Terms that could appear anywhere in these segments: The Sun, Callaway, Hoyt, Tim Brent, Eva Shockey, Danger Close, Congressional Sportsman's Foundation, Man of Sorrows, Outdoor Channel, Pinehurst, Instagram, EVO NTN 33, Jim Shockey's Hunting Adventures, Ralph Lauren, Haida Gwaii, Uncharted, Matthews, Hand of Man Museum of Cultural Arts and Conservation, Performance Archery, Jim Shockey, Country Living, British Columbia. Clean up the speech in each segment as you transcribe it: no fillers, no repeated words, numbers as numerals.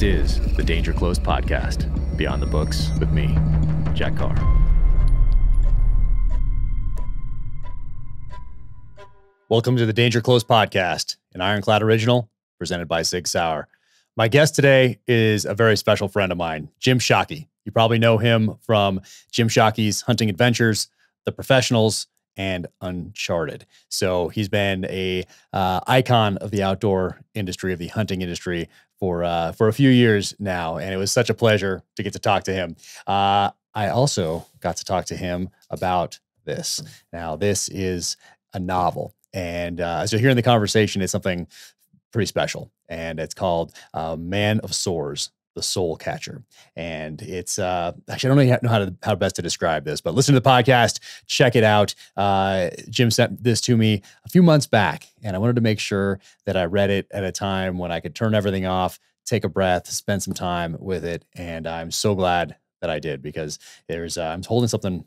This is the Danger Close podcast, Beyond the Books with me, Jack Carr. Welcome to the Danger Close podcast, an Ironclad original presented by Sig Sauer. My guest today is a very special friend of mine, Jim Shockey. You probably know him from Jim Shockey's Hunting Adventures, The Professionals, and Uncharted. So he's been a icon of the outdoor industry, of the hunting industry for a few years now. And it was such a pleasure to get to talk to him. I also got to talk to him about this. Now, this is a novel. And as you're hearing the conversation, it's something pretty special. And it's called Man of Sorrows, The Soul Catcher. And it's, actually, I don't really know how best to describe this, but listen to the podcast, check it out. Jim sent this to me a few months back, and I wanted to make sure that I read it at a time when I could turn everything off, take a breath, spend some time with it. And I'm so glad that I did, because there's, I'm holding something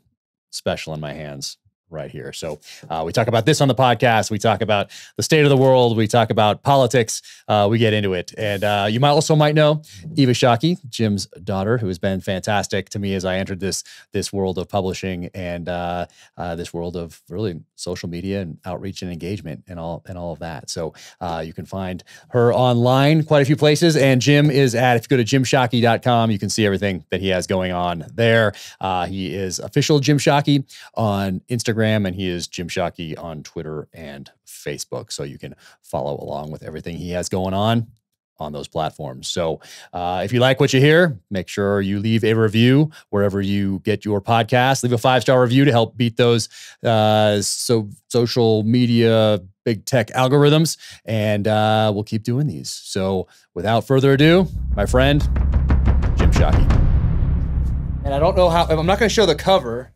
special in my hands right here. So we talk about this on the podcast. We talk about the state of the world. We talk about politics. We get into it. And you might also know Eva Shockey, Jim's daughter, who has been fantastic to me as I entered this world of publishing and this world of really social media and outreach and engagement and all of that. So you can find her online quite a few places. And Jim is at, if you go to jimshockey.com, you can see everything that he has going on there. He is official Jim Shockey on Instagram, and he is Jim Shockey on Twitter and Facebook. So you can follow along with everything he has going on those platforms. So if you like what you hear, make sure you leave a review wherever you get your podcast. Leave a 5-star review to help beat those social media, big tech algorithms. And we'll keep doing these. So without further ado, my friend, Jim Shockey. And I don't know how, I'm not going to show the cover.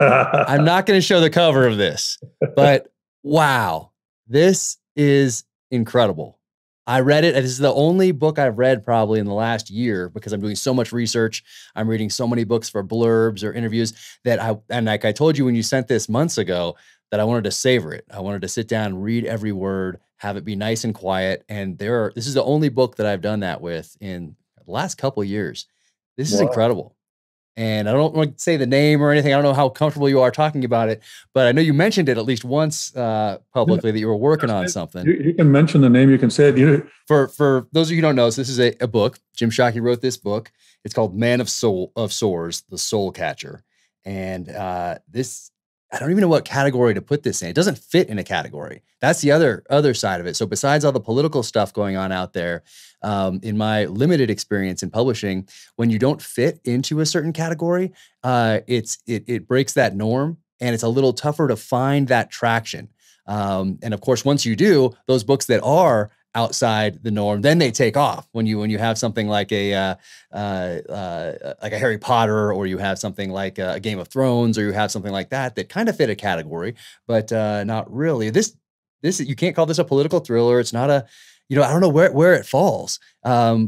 I'm not going to show the cover of this, but wow, this is incredible. I read it. This is the only book I've read probably in the last year, because I'm doing so much research. I'm reading so many books for blurbs or interviews that and like I told you when you sent this months ago, that I wanted to savor it. I wanted to sit down, read every word, have it be nice and quiet. And this is the only book that I've done that with in the last couple of years. This is incredible. And I don't want to say the name or anything. I don't know how comfortable you are talking about it, but I know you mentioned it at least once publicly that you were working on something. You can mention the name. You can say it. For those of you who don't know, so this is a book. Jim Shockey wrote this book. It's called Man of Sorrows, The Soul Catcher. And this, I don't even know what category to put this in. It doesn't fit in a category. That's the other side of it. So besides all the political stuff going on out there, in my limited experience in publishing, when you don't fit into a certain category, it breaks that norm, and it's a little tougher to find that traction. And of course, once you do, those books that are outside the norm, then they take off. When you have something like a Harry Potter, or you have something like a Game of Thrones, or you have something like that kind of fit a category, but not really. This you can't call this a political thriller. It's not a, I don't know where it falls,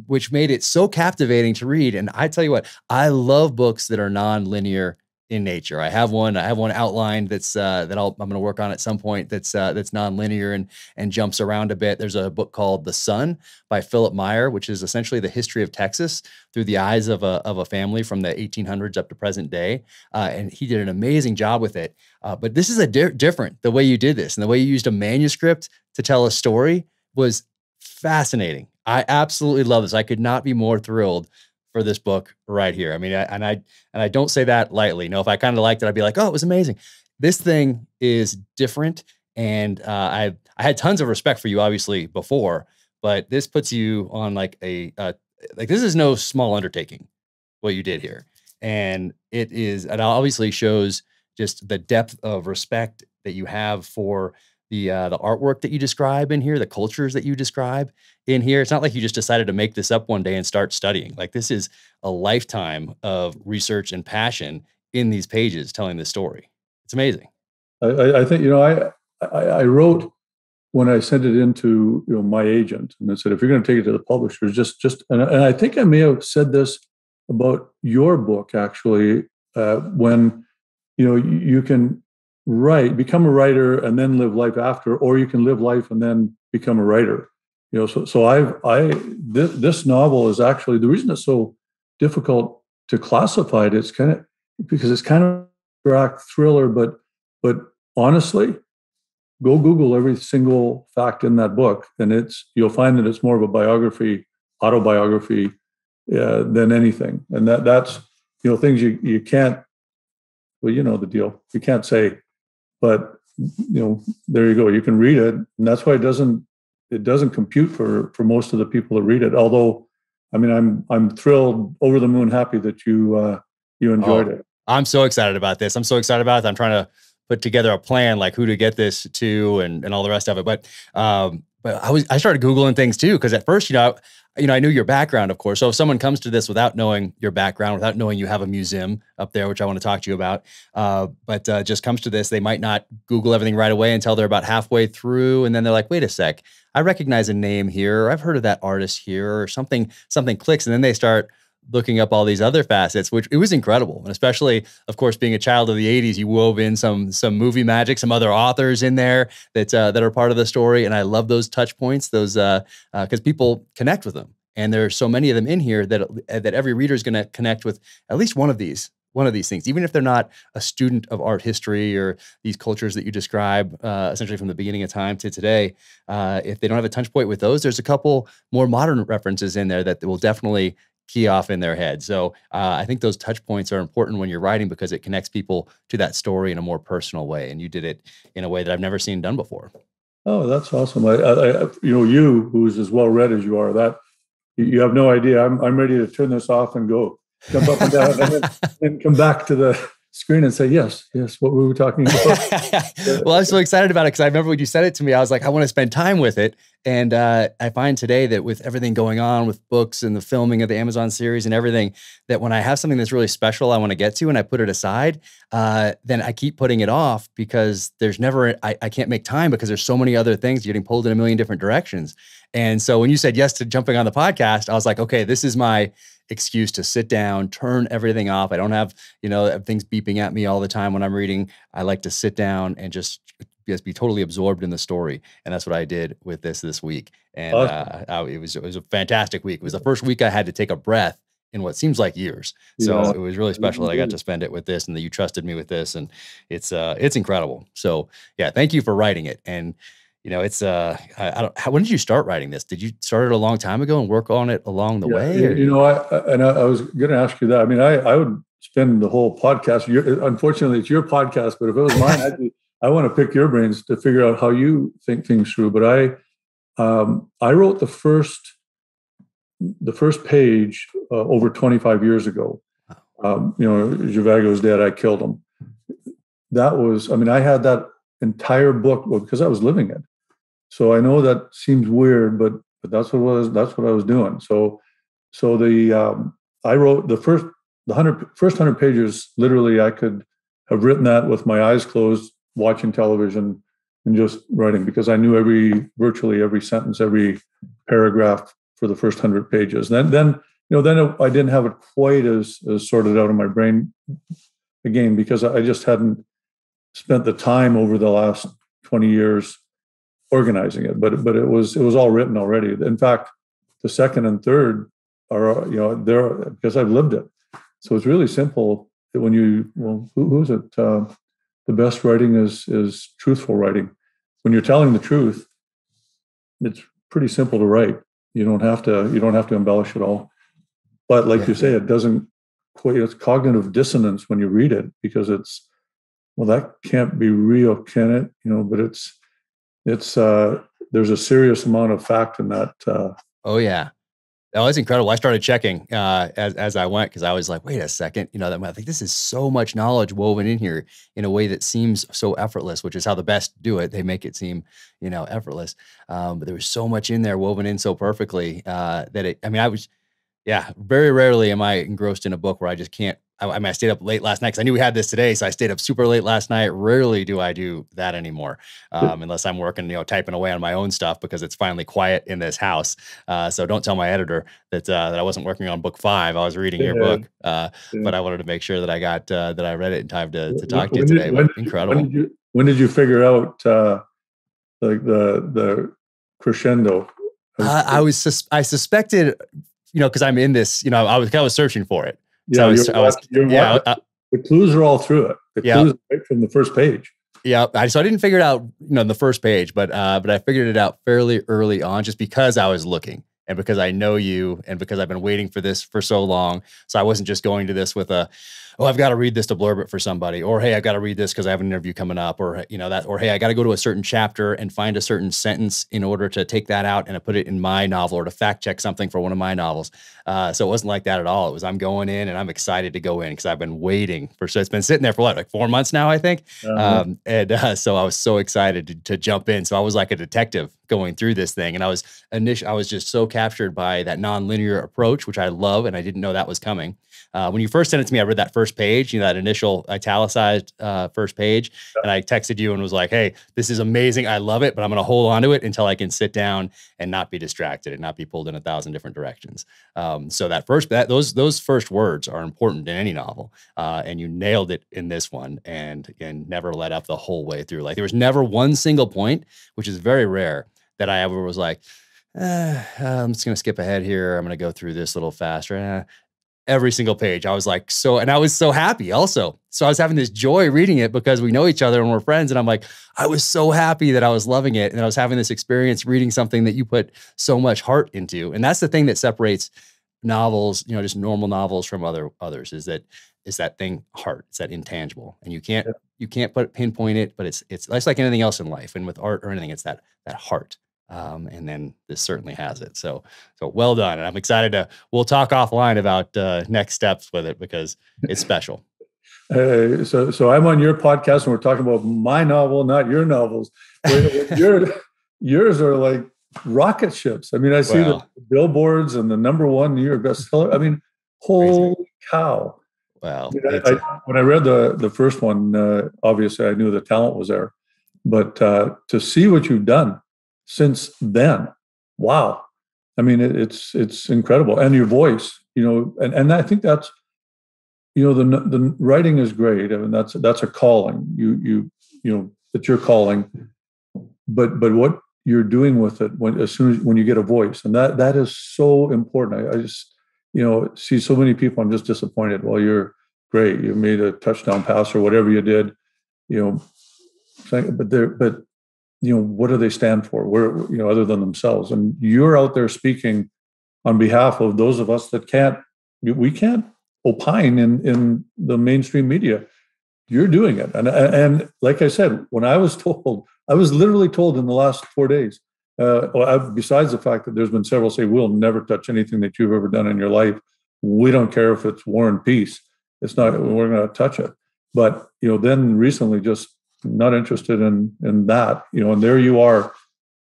which made it so captivating to read. And I tell you what, I love books that are non-linear in nature. I have one outlined that's I'm going to work on at some point. That's nonlinear and jumps around a bit. There's a book called The Sun by Philip Meyer, which is essentially the history of Texas through the eyes of a family from the 1800s up to present day. And he did an amazing job with it. But this is different. The way you did this and the way you used a manuscript to tell a story was fascinating. I absolutely love this. I could not be more thrilled for this book right here. I mean, I don't say that lightly. If I kind of liked it, I'd be like, oh, it was amazing. This thing is different. And I had tons of respect for you, obviously, before, but this puts you on like this is no small undertaking, what you did here. And it obviously shows just the depth of respect that you have for the artwork that you describe in here, the cultures that you describe in here. It's not like you just decided to make this up one day and start studying. Like, this is a lifetime of research and passion in these pages telling this story. It's amazing. I think, I wrote, when I sent it into my agent, and I said, if you're going to take it to the publishers, and I think I may have said this about your book, actually, when, you can become a writer and then live life after, or you can live life and then become a writer. You know, so this novel is actually, the reason it's so difficult to classify it, it's kind of because it's kind of a thriller, but honestly, go Google every single fact in that book, and you'll find that it's more of a biography, autobiography than anything. And that's, you know, things you can't, well, you know the deal, you can't say, but you know, there you go. You can read it, and that's why it doesn't compute for most of the people that read it. Although, I mean, I'm thrilled, over the moon happy that you enjoyed it. I'm so excited about this. I'm so excited about it. I'm trying to put together a plan, like who to get this to and all the rest of it. But I started Googling things too, because at first, you know, I knew your background, of course. So if someone comes to this without knowing your background, without knowing you have a museum up there, which I want to talk to you about, but just comes to this, they might not Google everything right away until they're about halfway through. And then they're like, wait a sec, I recognize a name here, or I've heard of that artist here, or something clicks. And then they start looking up all these other facets, which it was incredible. And especially, of course, being a child of the 80s, you wove in some movie magic, some other authors in there that are part of the story. And I love those touch points, those, because people connect with them. And there are so many of them in here that every reader is going to connect with at least one of these things, even if they're not a student of art history or these cultures that you describe essentially from the beginning of time to today. If they don't have a touch point with those, there's a couple more modern references in there that will definitely key off in their head. So I think those touch points are important when you're writing, because it connects people to that story in a more personal way. And you did it in a way that I've never seen done before. Oh, that's awesome. I you know, you, who's as well read as you are, that you have no idea. I'm ready to turn this off and go jump up and down and come back to the screen and say, yes, what we were talking about. Well, I'm so excited about it, because I remember when you said it to me, I was like, I want to spend time with it. And I find today that with everything going on with books and the filming of the Amazon series and everything, that when I have something that's really special I want to get to and I put it aside, then I keep putting it off, because there's never, I can't make time, because there's so many other things, you're getting pulled in a million different directions. And so when you said yes to jumping on the podcast, I was like, okay, this is my excuse to sit down, turn everything off. I don't have, you know, things beeping at me all the time when I'm reading. I like to sit down and just be totally absorbed in the story. And that's what I did with this week. And awesome. It was a fantastic week. It was the first week I had to take a breath in what seems like years. So yeah, it was really special that I got to spend it with this, and that you trusted me with this. And it's incredible. So yeah, thank you for writing it. And you know, it's, when did you start writing this? Did you start it a long time ago and work on it along the way? Or? You know, I was going to ask you that. I mean, I would spend the whole podcast. Unfortunately, it's your podcast, but if it was mine, I want to pick your brains to figure out how you think things through. But I wrote the first page over 25 years ago. You know, Zhivago's dead, I killed him. That was, I mean, I had that entire book, well, because I was living it. So I know that seems weird, but that's what it was. That's what I was doing. So the I wrote the first 100 pages. Literally, I could have written that with my eyes closed, watching television, and just writing, because I knew virtually every sentence, every paragraph for the first 100 pages. And then you know, I didn't have it quite as sorted out in my brain again, because I just hadn't spent the time over the last 20 years organizing it, but it was all written already. In fact, the second and third are, you know, there, because I've lived it. So it's really simple that when you, well, who's it? The best writing is truthful writing. When you're telling the truth, it's pretty simple to write. You don't have to embellish it all. But like you say, it doesn't quite, it's cognitive dissonance when you read it, because it's, well, that can't be real, can it? You know, but it's there's a serious amount of fact in that. Oh yeah. Oh, that's incredible. I started checking as I went, because I was like, wait a second, you know, I think this is so much knowledge woven in here in a way that seems so effortless, which is how the best do it. They make it seem, you know, effortless. But there was so much in there woven in so perfectly that it, I mean, I was, yeah, very rarely am I engrossed in a book where I just can't. I mean, I stayed up late last night because I knew we had this today. So I stayed up super late last night. Rarely do I do that anymore, unless I'm working, you know, typing away on my own stuff, because it's finally quiet in this house. So don't tell my editor that I wasn't working on book 5. I was reading your book, but I wanted to make sure that I got that I read it in time to talk to you today. Incredible. When did you figure out like the crescendo? I suspected, you know, because I'm in this, you know, I was searching for it. Yeah, the clues are all through it. The clues are right from the first page. Yeah, so I didn't figure it out, you know, in the first page, but I figured it out fairly early on, just because I was looking and because I know you and because I've been waiting for this for so long. So I wasn't just going to this with a, oh, I've got to read this to blurb it for somebody, or hey, I've got to read this because I have an interview coming up, or you know that, or hey, I got to go to a certain chapter and find a certain sentence in order to take that out and put it in my novel, or to fact check something for one of my novels. So it wasn't like that at all. It was, I'm going in and I'm excited to go in because I've been waiting for, so it's been sitting there for what, like 4 months now, I think. So I was so excited to jump in. So I was like a detective going through this thing. And I was just so captured by that nonlinear approach, which I love. And I didn't know that was coming. When you first sent it to me, I read that first page, you know, that initial italicized first page. And I texted you and was like, hey, this is amazing. I love it, but I'm going to hold on to it until I can sit down and not be distracted and not be pulled in 1,000 different directions. So those first words are important in any novel. And you nailed it in this one and never let up the whole way through. Like there was never one single point, which is very rare, that I ever was like, I'm just going to skip ahead here. I'm going to go through this a little faster. Every single page, I was like, so, and I was so happy also. So I was having this joy reading it because we know each other and we're friends. And I'm like, I was so happy that I was loving it. And I was having this experience reading something that you put so much heart into. And that's the thing that separates novels, you know, just normal novels from others is that it's that thing, heart. It's that intangible. And you can't pinpoint it, but it's like anything else in life. And with art or anything, it's that heart. And then this certainly has it. So well done. And I'm excited we'll talk offline about next steps with it because it's special. So I'm on your podcast and we're talking about my novel, not your novels. Yours are like rocket ships. I mean, I see the billboards and the #1 New York bestseller. I mean, holy cow. Wow. When I read the first one, obviously I knew the talent was there, but to see what you've done since then, wow! I mean, it's incredible, and your voice, you know, and I think that's, you know, the writing is great. I mean, that's a calling. You know, it's your calling, but what you're doing with it as soon as you get a voice, and that is so important. I just, you know, see so many people. I'm just disappointed. Well, you're great. You made a touchdown pass or whatever you did, you know, but you know, what do they stand for? Where, you know, other than themselves, and you're out there speaking on behalf of those of us that we can't opine in the mainstream media. You're doing it, and like I said, when I was literally told in the last 4 days. Besides the fact that there's been several say, we'll never touch anything that you've ever done in your life. We don't care if it's War and Peace. It's not. We're going to touch it. But you know, then recently just. Not interested in that, you know, and there you are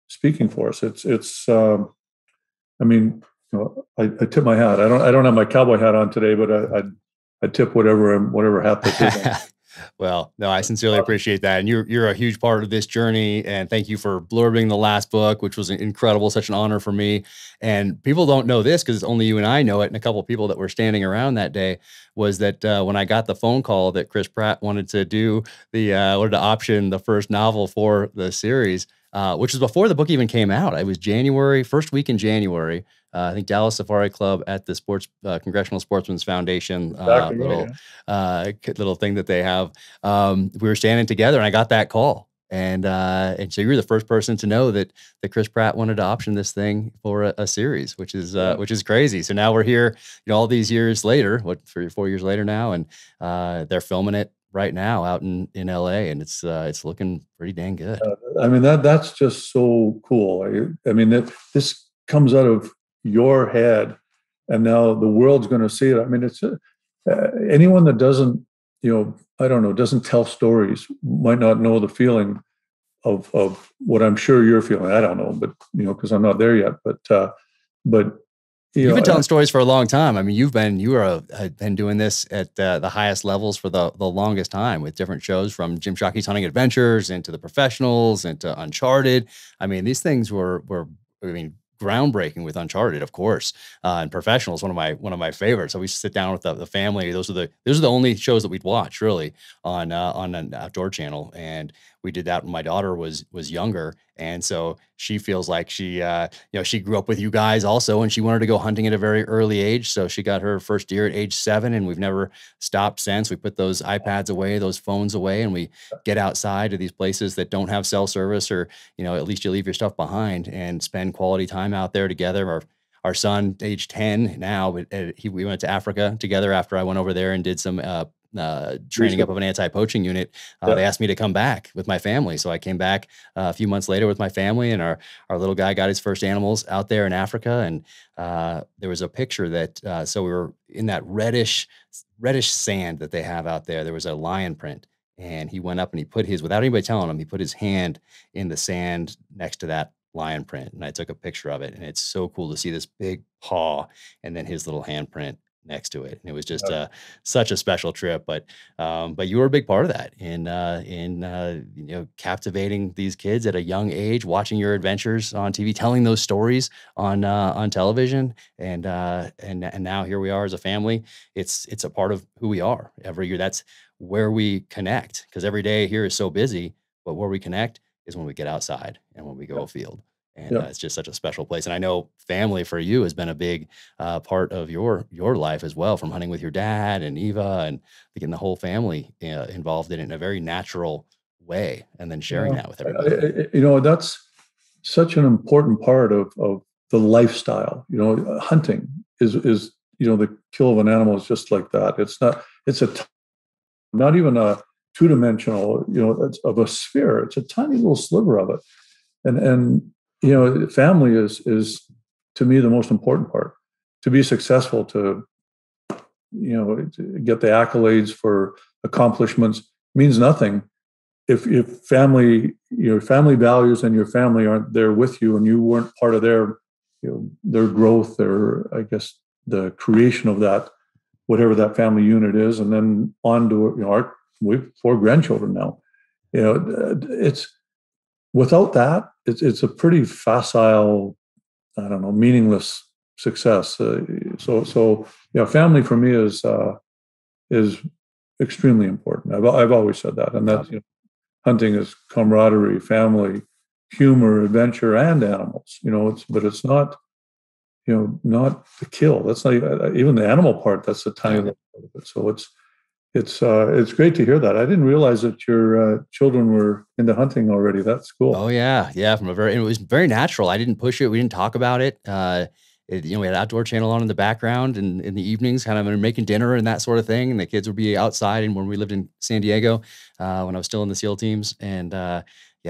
speaking for us. It's I mean, you know, I tip my hat. I don't have my cowboy hat on today, but I tip whatever hat they tip on. Well, no, I sincerely appreciate that. And you're a huge part of this journey. And thank you for blurbing the last book, which was incredible, such an honor for me. And people don't know this because only you and I know it. And a couple of people that were standing around that day was that when I got the phone call that Chris Pratt wanted to do wanted to option the first novel for the series, which was before the book even came out. It was January, first week in January. I think Dallas Safari Club at the Congressional Sportsman's Foundation, exactly, little thing that they have. We were standing together and I got that call. And so you were the first person to know that Chris Pratt wanted to option this thing for a series, which is crazy. So now we're here, you know, all these years later, what, 3 or 4 years later now, and they're filming it right now out in LA, and it's looking pretty dang good. I mean, that's just so cool. I mean, this comes out of your head, and now the world's going to see it. I mean, it's anyone that doesn't, you know, I don't know, doesn't tell stories might not know the feeling of what I'm sure you're feeling. I don't know, but you know, because I'm not there yet. But you've been telling stories for a long time. I mean, you have been doing this at the highest levels for the longest time, with different shows from Jim Shockey's Hunting Adventures into The Professionals into Uncharted. I mean, these things were groundbreaking with Uncharted, of course, and Professionals, one of my favorites. So we sit down with the family. Those are the only shows that we'd watch really on an Outdoor Channel, and we did that when my daughter was younger. And so she feels like she, you know, she grew up with you guys also, and she wanted to go hunting at a very early age. So she got her first deer at age 7, and we've never stopped since. We put those iPads away, those phones away, and we get outside to these places that don't have cell service, or, you know, at least you leave your stuff behind and spend quality time out there together. Our son, age 10 now, we went to Africa together after I went over there and did some training up of an anti-poaching unit. They asked me to come back with my family. So I came back a few months later with my family, and our little guy got his first animals out there in Africa. And there was a picture that, so we were in that reddish sand that they have out there. There was a lion print, and he went up and he put his, without anybody telling him, he put his hand in the sand next to that lion print. And I took a picture of it, and it's so cool to see this big paw and then his little handprint next to it. And it was just such a special trip, but you were a big part of that in you know, captivating these kids at a young age, watching your adventures on TV, telling those stories on television. And now here we are as a family. It's a part of who we are every year. That's where we connect, because every day here is so busy, but where we connect is when we get outside and when we go afield. And it's just such a special place. And I know family for you has been a big part of your life as well, from hunting with your dad and Eva, and getting the whole family involved in it in a very natural way, and then sharing that with everybody. You know, that's such an important part of the lifestyle. You know, hunting is, you know, the kill of an animal is just like that. It's not, it's a, not even a two-dimensional, you know, it's of a sphere. It's a tiny little sliver of it. And, you know, family is to me the most important part. To be successful, to, you know, to get the accolades for accomplishments means nothing if family, your family values and your family aren't there with you, and you weren't part of their, you know, their growth, their, I guess, the creation of that, whatever that family unit is, and then on to, you know, we've 4 grandchildren now. You know, it's, without that, it's a pretty facile, I don't know, meaningless success. So yeah, family for me is extremely important. I've always said that, and that's, you know, hunting is camaraderie, family, humor, adventure, and animals. You know, it's not, you know, not the kill. That's not even the animal part. That's the tiny little part of it. So it's great to hear that. I didn't realize that your children were into hunting already. That's cool. Oh yeah. Yeah. It was very natural. I didn't push it. We didn't talk about it. You know, we had Outdoor Channel on in the background, and in the evenings, kind of making dinner and that sort of thing. And the kids would be outside. And when we lived in San Diego, when I was still in the SEAL teams, and, yeah,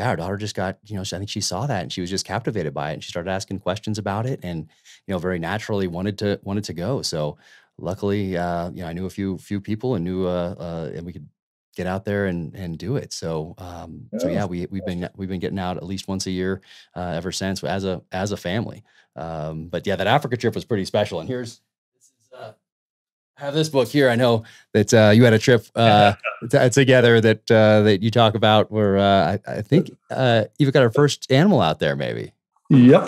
our daughter just got, you know, I think she saw that, and she was just captivated by it, and she started asking questions about it, and, you know, very naturally wanted to go. So, luckily, you know, I knew a few people, and knew, and we could get out there and do it. So, so yeah, we've been getting out at least once a year ever since, as a family. But yeah, that Africa trip was pretty special. And I have this book here. I know that you had a trip together that you talk about, where I think you've got our first animal out there, maybe. Yep,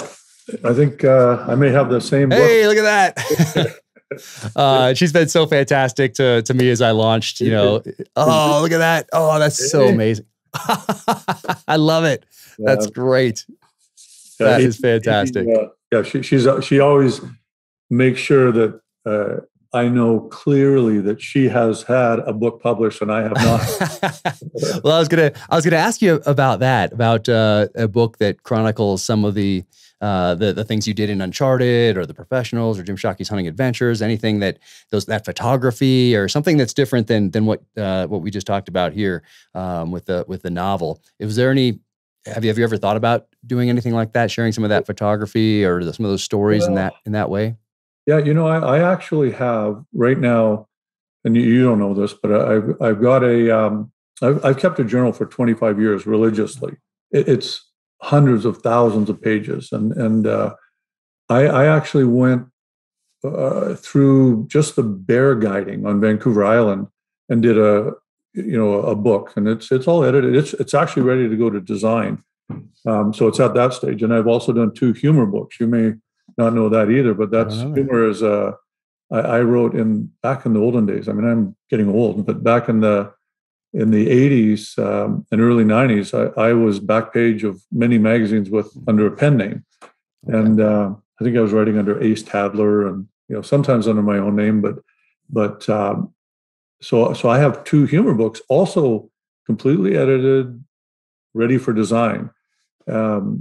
I think I may have the same book. Hey, look at that. She's been so fantastic to me as I launched, you know. Oh, look at that. Oh, that's so amazing. I love it. That's great. That is fantastic. Yeah, she always makes sure that I know clearly that she has had a book published and I have not. Well, I was gonna ask you about that, about a book that chronicles some of the things you did in Uncharted or The Professionals or Jim Shockey's Hunting Adventures, anything that photography or something that's different than what we just talked about here with the novel. Was there any? Have you ever thought about doing anything like that, sharing some of that photography or some of those stories in that way? Yeah, you know, I actually have right now, and you don't know this, but I've got a I've kept a journal for 25 years religiously. It's hundreds of thousands of pages. And I actually went through just the bear guiding on Vancouver Island and did a book, and it's all edited. It's actually ready to go to design. So it's at that stage. And I've also done 2 humor books. You may not know that either, but that's humor is, I wrote back in the olden days. I mean, I'm getting old, but back in the in the 80s and early 90s, I was back page of many magazines with under a pen name. Okay. And I think I was writing under Ace Tadler and, you know, sometimes under my own name, so I have two humor books also completely edited, ready for design. And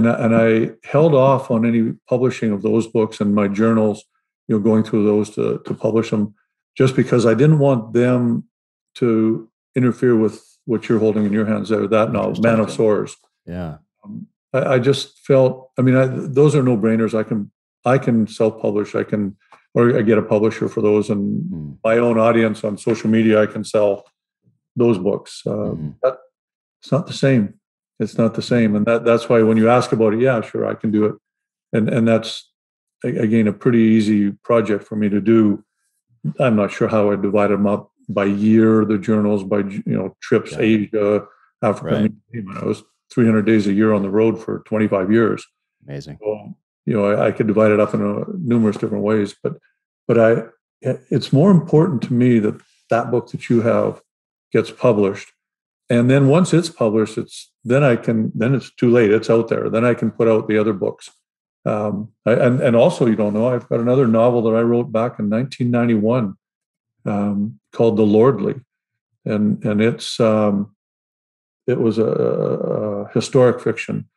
I held off on any publishing of those books and my journals, you know, going through those to publish them, just because I didn't want them to interfere with what you're holding in your hands there, that novel, Man of Sorrows. Yeah. I just felt, those are no-brainers. I can self-publish. I get a publisher for those, and my own audience on social media, I can sell those books. It's not the same. It's not the same. And that's why when you ask about it, yeah, sure, I can do it. And that's, again, a pretty easy project for me to do. I'm not sure how I divide them up by year, the journals, by, trips, Asia, Africa. Right. I was 300 days a year on the road for 25 years. Amazing. So, I could divide it up in numerous different ways, but it's more important to me that book that you have gets published. And then once it's published, then it's too late. It's out there. Then I can put out the other books. And also, you don't know, I've got another novel that I wrote back in 1991 called The Lordly. And it's, it was a historic fiction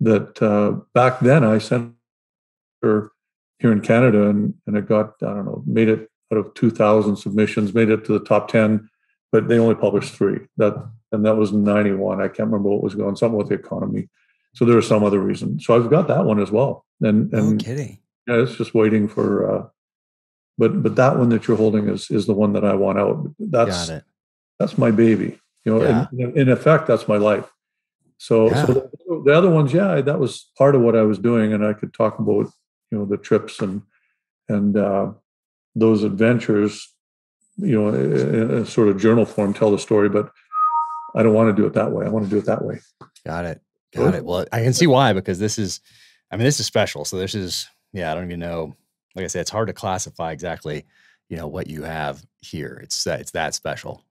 that back then I sent her here in Canada, and it got, made it out of 2,000 submissions, made it to the top 10, but they only published 3. That was 91. I can't remember what was going on, something with the economy. So there was some other reason. So I've got that one as well. And no kidding. Yeah, it's just waiting for, but that one that you're holding is the one that I want out. That's my baby, in effect, that's my life. So the other ones, that was part of what I was doing. And I could talk about, the trips and those adventures, in a sort of journal form, tell the story, but I don't want to do it that way. I want to do it that way. Got it. Well, I can see why, because this is special. So this is, I don't even know. Like I said, it's hard to classify exactly, what you have here. It's that special.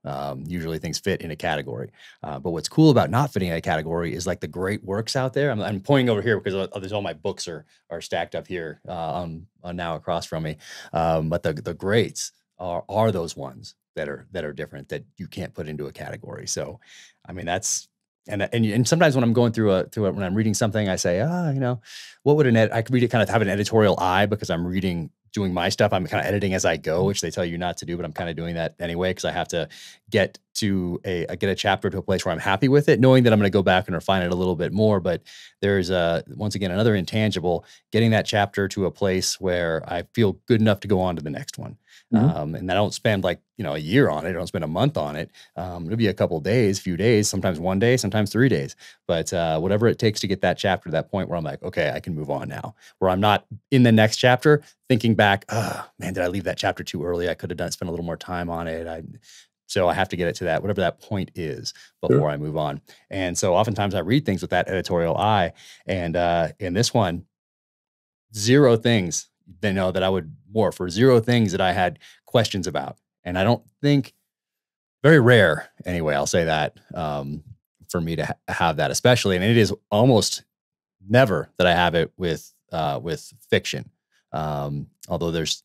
Usually things fit in a category. But what's cool about not fitting in a category is like the great works out there. I'm pointing over here because there's all my books are stacked up here now across from me. But the greats are those ones that are different, that you can't put into a category. So, that's. And sometimes when I'm going through it, when I'm reading something, I say, what would I could read it, kind of have an editorial eye, because I'm reading, doing my stuff. I'm kind of editing as I go, which they tell you not to do, but I'm kind of doing that anyway, because I have to get to get a chapter to a place where I'm happy with it, knowing that I'm going to go back and refine it a little bit more. But there's once again, another intangible, getting that chapter to a place where I feel good enough to go on to the next one. And I don't spend like, a year on it. I don't spend a month on it. It'll be a couple of days, few days, sometimes one day, sometimes 3 days, but, whatever it takes to get that chapter to that point where I'm like, okay, I can move on now, where I'm not in the next chapter thinking back, oh man, did I leave that chapter too early? I could have spent a little more time on it. So I have to get it to that, whatever that point is, before I move on. And so oftentimes I read things with that editorial eye, and, in this one, 0 things. They know that I would morph for 0 things that I had questions about. And I don't think, very rare anyway, I'll say that, for me to have that, especially. And it is almost never that I have it with fiction. Although there's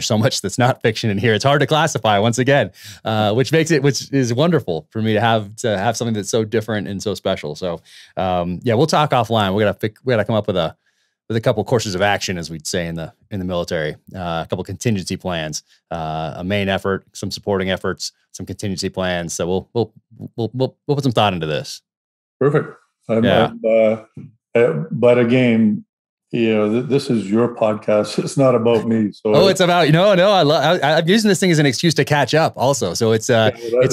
so much that's not fiction in here. It's hard to classify once again, which is wonderful for me to have something that's so different and so special. So, we'll talk offline. We got to come up with a couple courses of action, as we'd say in the military, a couple contingency plans, a main effort, some supporting efforts, some contingency plans. So we'll put some thought into this. Perfect. But again, this is your podcast. It's not about me. So it's about, I'm using this thing as an excuse to catch up also. So it's a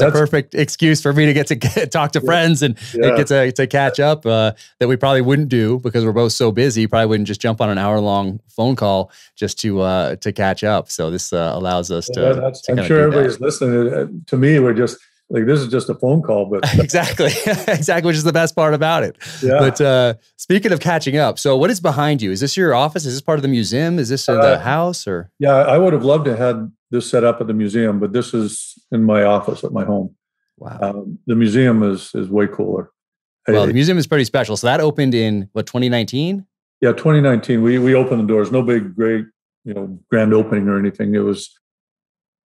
perfect excuse for me to talk to friends and get to catch up, that we probably wouldn't do because we're both so busy. Probably wouldn't just jump on an hour-long phone call just to catch up. So this allows us to I'm sure everybody's listening. To me, we're just like, this is just a phone call, but exactly, which is the best part about it. Yeah. But speaking of catching up, so what is behind you? Is this your office? Is this part of the museum? Is this the house? Or I would have loved to have had this set up at the museum, but this is in my office at my home. Wow. The museum is way cooler. Well, the museum is pretty special. So that opened in, what, 2019? Yeah, 2019. We opened the doors. No big, great, grand opening or anything. It was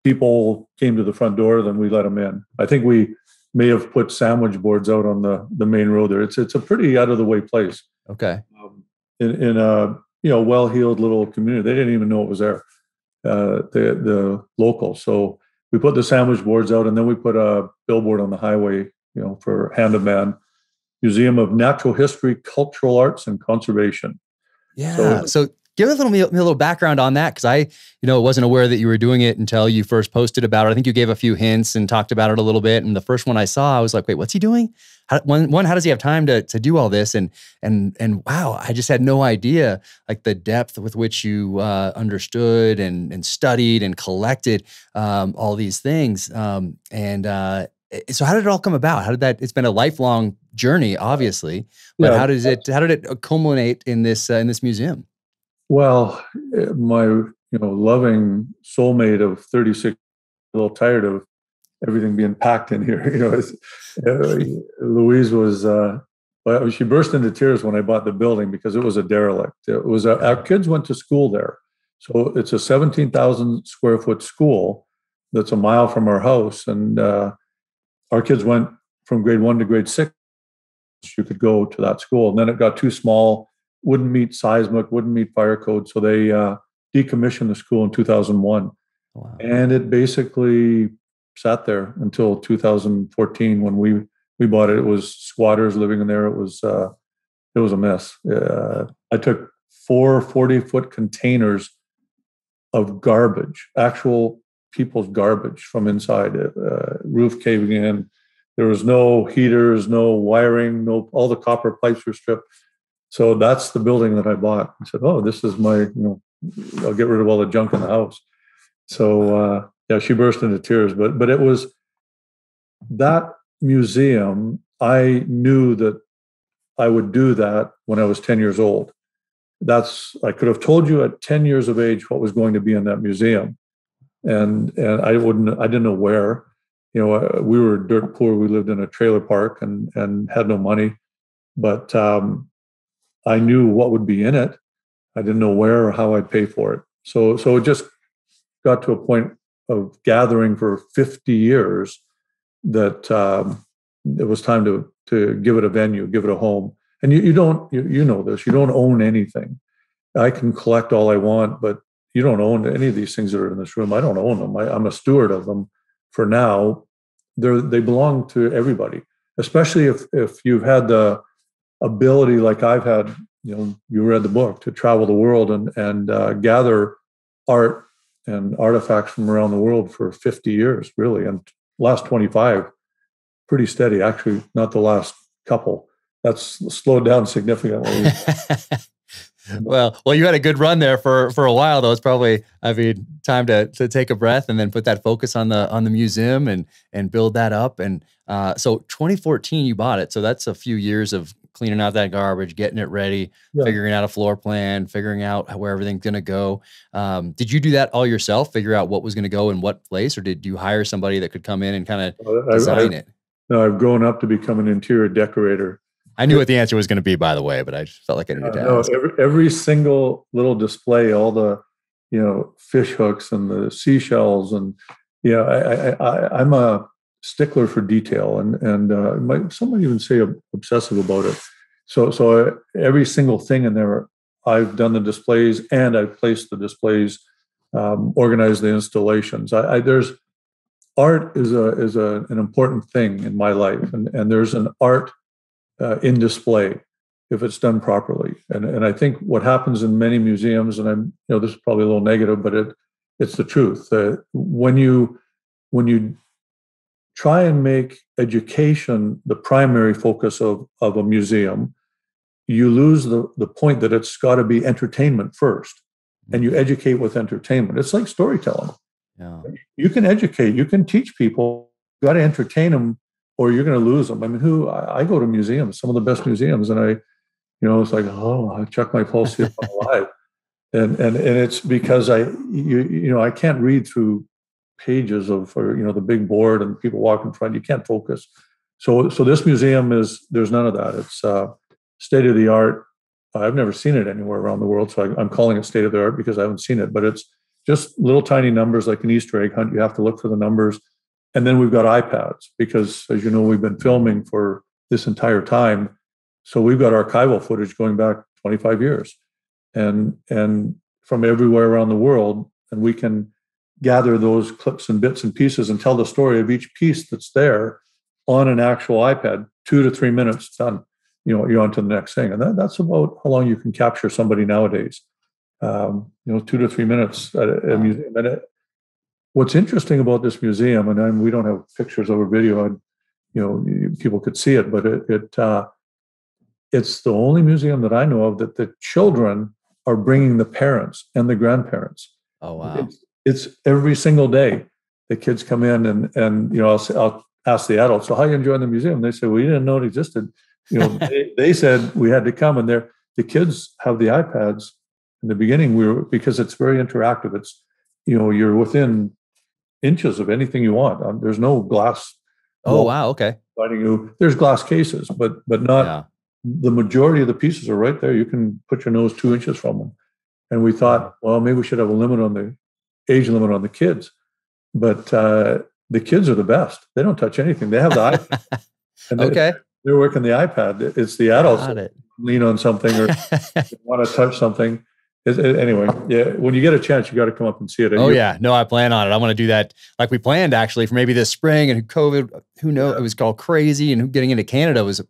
people came to the front door, then we let them in. I think we may have put sandwich boards out on the main road there. It's a pretty out of the way place. Okay. In a well-heeled little community, they didn't even know it was there. The locals. So we put the sandwich boards out, and then we put a billboard on the highway. For Hand of Man. Museum of Natural History, Cultural Arts, and Conservation. Yeah. So give me a little background on that, because I, wasn't aware that you were doing it until you first posted about it. I think you gave a few hints and talked about it a little bit. And the first one I saw, I was like, wait, what's he doing? How does he have time to do all this? And wow, I just had no idea, like the depth with which you understood and studied and collected all these things. So how did it all come about? How did that? It's been a lifelong journey, obviously, but how did it culminate in this museum? Well, my loving soulmate of 36, a little tired of everything being packed in here. Louise was she burst into tears when I bought the building because it was a derelict. It was our kids went to school there, so it's a 17,000 square foot school that's a mile from our house, and our kids went from grade 1 to grade 6. You could go to that school. And then it got too small, wouldn't meet seismic, wouldn't meet fire code. So they decommissioned the school in 2001. Wow. And it basically sat there until 2014 when we bought it. It was squatters living in there. It was a mess. I took 4 40-foot containers of garbage, actual people's garbage from inside, roof caving in. There was no heaters, no wiring, all the copper pipes were stripped. So that's the building that I bought. I said, oh, this is my, I'll get rid of all the junk in the house. So she burst into tears, but it was that museum. I knew that I would do that when I was 10 years old. I could have told you at 10 years of age what was going to be in that museum. And I didn't know where. We were dirt poor. We lived in a trailer park and had no money, but I knew what would be in it. I didn't know where or how I'd pay for it. So it just got to a point of gathering for 50 years that it was time to give it a venue, give it a home. And you don't own anything. I can collect all I want, but you don't own any of these things that are in this room. I don't own them. I'm a steward of them. For now, they belong to everybody, especially if you've had the ability like I've had, you read the book, to travel the world and gather art and artifacts from around the world for 50 years, really. And last 25, pretty steady, actually, not the last couple. That's slowed down significantly. Well, you had a good run there for a while, though. It's probably, time to take a breath and then put that focus on the museum and build that up. And so 2014, you bought it. So that's a few years of cleaning out that garbage, getting it ready, figuring out a floor plan, figuring out where everything's going to go. Did you do that all yourself, figure out what was going to go in what place, or did you hire somebody that could come in and kind of design it? No, I've grown up to become an interior decorator. I knew what the answer was going to be, by the way, but I just felt like I needed to ask. Every single little display, all the, fish hooks and the seashells, and I'm a stickler for detail, and some might even say obsessive about it. So every single thing in there, I've done the displays and I've placed the displays, organized the installations. There's art is an important thing in my life, and there's an art. In display, if it's done properly, and I think what happens in many museums, and I'm this is probably a little negative, but it's the truth. When you try and make education the primary focus of a museum, you lose the point that it's got to be entertainment first, and you educate with entertainment. It's like storytelling. Yeah. You can educate, you can teach people. You got to entertain them, or you're going to lose them. I go to museums, some of the best museums, and I, it's like, I check my pulse, see if I'm alive. And it's because I can't read through pages of, or, you know, the big board and people walk in front, you can't focus. So this museum is, there's none of that. It's state of the art. I've never seen it anywhere around the world. So I'm calling it state of the art because I haven't seen it, but it's just little tiny numbers like an Easter egg hunt. You have to look for the numbers. And then we've got iPads because, as you know, we've been filming for this entire time. So we've got archival footage going back 25 years and from everywhere around the world. And we can gather those clips and bits and pieces and tell the story of each piece that's there on an actual iPad, 2 to 3 minutes, done. You know, you're on to the next thing. And that's about how long you can capture somebody nowadays. 2 to 3 minutes at a museum. And what's interesting about this museum, and we don't have pictures over video, and, you know, people could see it, but it's the only museum that I know of that the children are bringing the parents and the grandparents. Oh, wow. It's every single day the kids come in and you know, I'll ask the adults, so how are you enjoying the museum? They say, well, you didn't know it existed. You know, they said we had to come, and the kids have the iPads. In the beginning, because it's very interactive. It's, you know, you're within inches of anything you want. There's no glass. Oh, wow. Okay. There's glass cases, but not the majority of the pieces are right there. You can put your nose 2 inches from them. And we thought, well, maybe we should have a limit on the age limit on the kids, but the kids are the best. They don't touch anything. They have the iPad. And okay. They're working the iPad. It's the adults that lean on something or want to touch something. Anyway, yeah. When you get a chance, you got to come up and see it. Oh, yeah. No, I plan on it. I want to do that, like we planned actually for maybe this spring. And COVID, who knows? It was all crazy, and getting into Canada was, it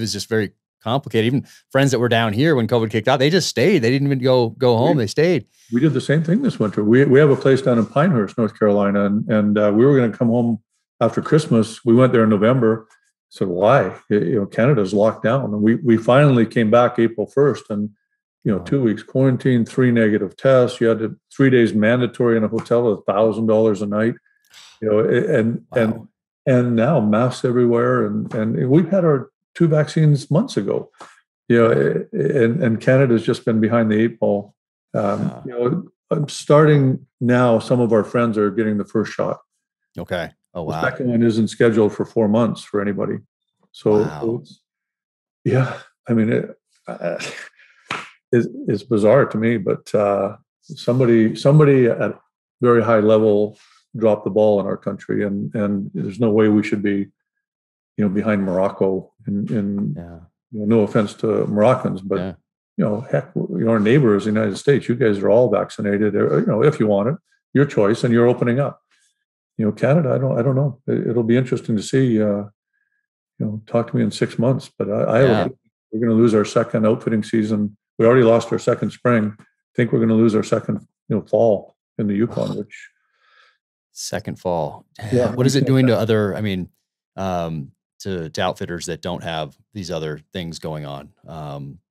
was just very complicated. Even friends that were down here when COVID kicked out, they just stayed. They didn't even go home. They stayed. We did the same thing this winter. We have a place down in Pinehurst, North Carolina, and we were going to come home after Christmas. We went there in November. Said, why? You know, Canada's locked down, and we finally came back April 1st, and. You know, 2 weeks quarantine, 3 negative tests. You had 3 days mandatory in a hotel at $1,000 a night. You know, and now masks everywhere. And we've had our 2 vaccines months ago. You know, and Canada's just been behind the 8 ball. You know, starting now, some of our friends are getting the first shot. Okay. Oh wow. The second one isn't scheduled for 4 months for anybody. So, yeah, I mean. It's bizarre to me, but somebody at very high level dropped the ball in our country, and there's no way we should be, you know, behind Morocco. You know, no offense to Moroccans, but you know, heck, our neighbors, the United States, you guys are all vaccinated. You know, if you want it, your choice, and you're opening up. You know, Canada, I don't know. It'll be interesting to see. You know, talk to me in 6 months, but I we're going to lose our second outfitting season. We already lost our second spring. I think we're going to lose our second, you know, fall in the Yukon. Which second fall? Yeah. What is it doing to other? I mean, to outfitters that don't have these other things going on.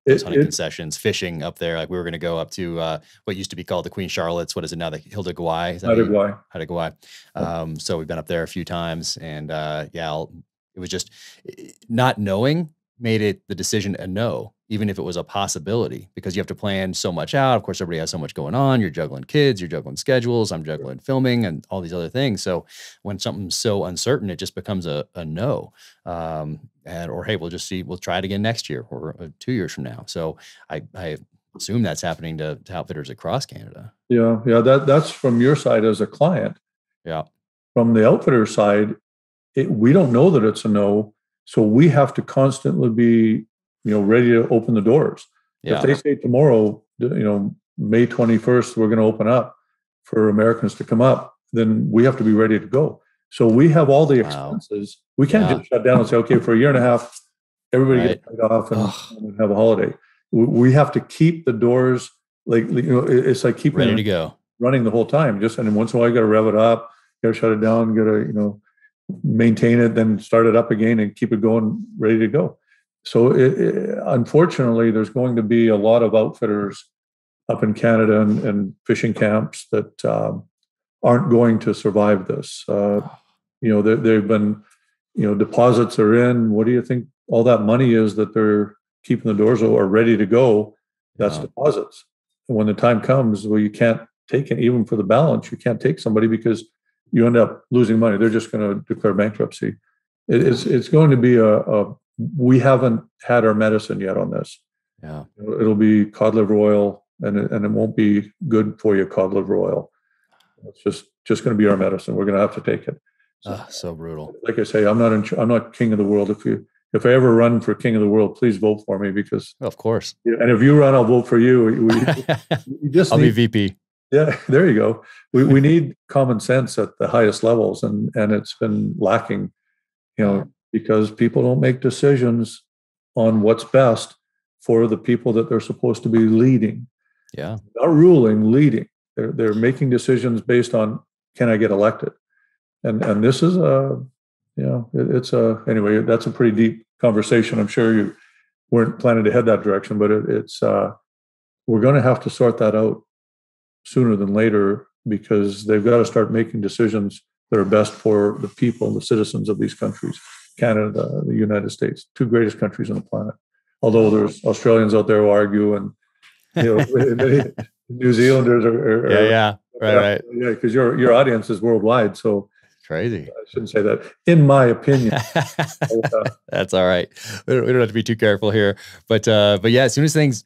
Those hunting concessions, fishing up there. Like we were going to go up to what used to be called the Queen Charlotte's. What is it now? The Haida Gwaii. Haida Gwaii. Haida Gwaii. So we've been up there a few times, and it was just not knowing made it the decision a no. Even if it was a possibility, because you have to plan so much out. Of course, everybody has so much going on. You're juggling kids, you're juggling schedules. I'm juggling filming and all these other things. So when something's so uncertain, it just becomes a no. Or, hey, we'll just see, we'll try it again next year or 2 years from now. So I assume that's happening to outfitters across Canada. Yeah. Yeah. That's from your side as a client. Yeah. From the outfitter side, we don't know that it's a no. So we have to constantly be, you know, ready to open the doors. Yeah. If they say tomorrow, you know, May 21st, we're going to open up for Americans to come up, then we have to be ready to go. So we have all the expenses. We can't just shut down and say, okay, for a year and a half, everybody gets paid off and have a holiday. We have to keep the doors, like, you know, it's like keeping ready to go, running the whole time. Just, and once in a while, you got to rev it up, got to shut it down, got to, you know, maintain it, then start it up again and keep it going, ready to go. So unfortunately, there's going to be a lot of outfitters up in Canada and fishing camps that aren't going to survive this. You know, they've been, you know, deposits are in. What do you think all that money is that they're keeping the doors or ready to go? That's deposits. And when the time comes, well, you can't take it, even for the balance, you can't take somebody because you end up losing money. They're just going to declare bankruptcy. It's going to be we haven't had our medicine yet on this. Yeah, it'll be cod liver oil, and it won't be good for you, cod liver oil. It's just going to be our medicine. We're going to have to take it. So brutal. Like I say, I'm not king of the world. If I ever run for king of the world, please vote for me, because of course. And if you run, I'll vote for you. We just I'll be VP. Yeah, there you go. We need common sense at the highest levels, and it's been lacking, because people don't make decisions on what's best for the people that they're supposed to be leading. Yeah, not ruling, leading. They're making decisions based on, can I get elected? And this is anyway, that's a pretty deep conversation. I'm sure you weren't planning to head that direction, but it's we're going to have to sort that out sooner than later, because they've got to start making decisions that are best for the people and the citizens of these countries, Canada, the United States, two greatest countries on the planet. Although there's Australians out there who argue, and New Zealanders are right. Yeah, because your audience is worldwide, so crazy. I shouldn't say that, in my opinion. That's all right. We don't have to be too careful here, but yeah, as soon as things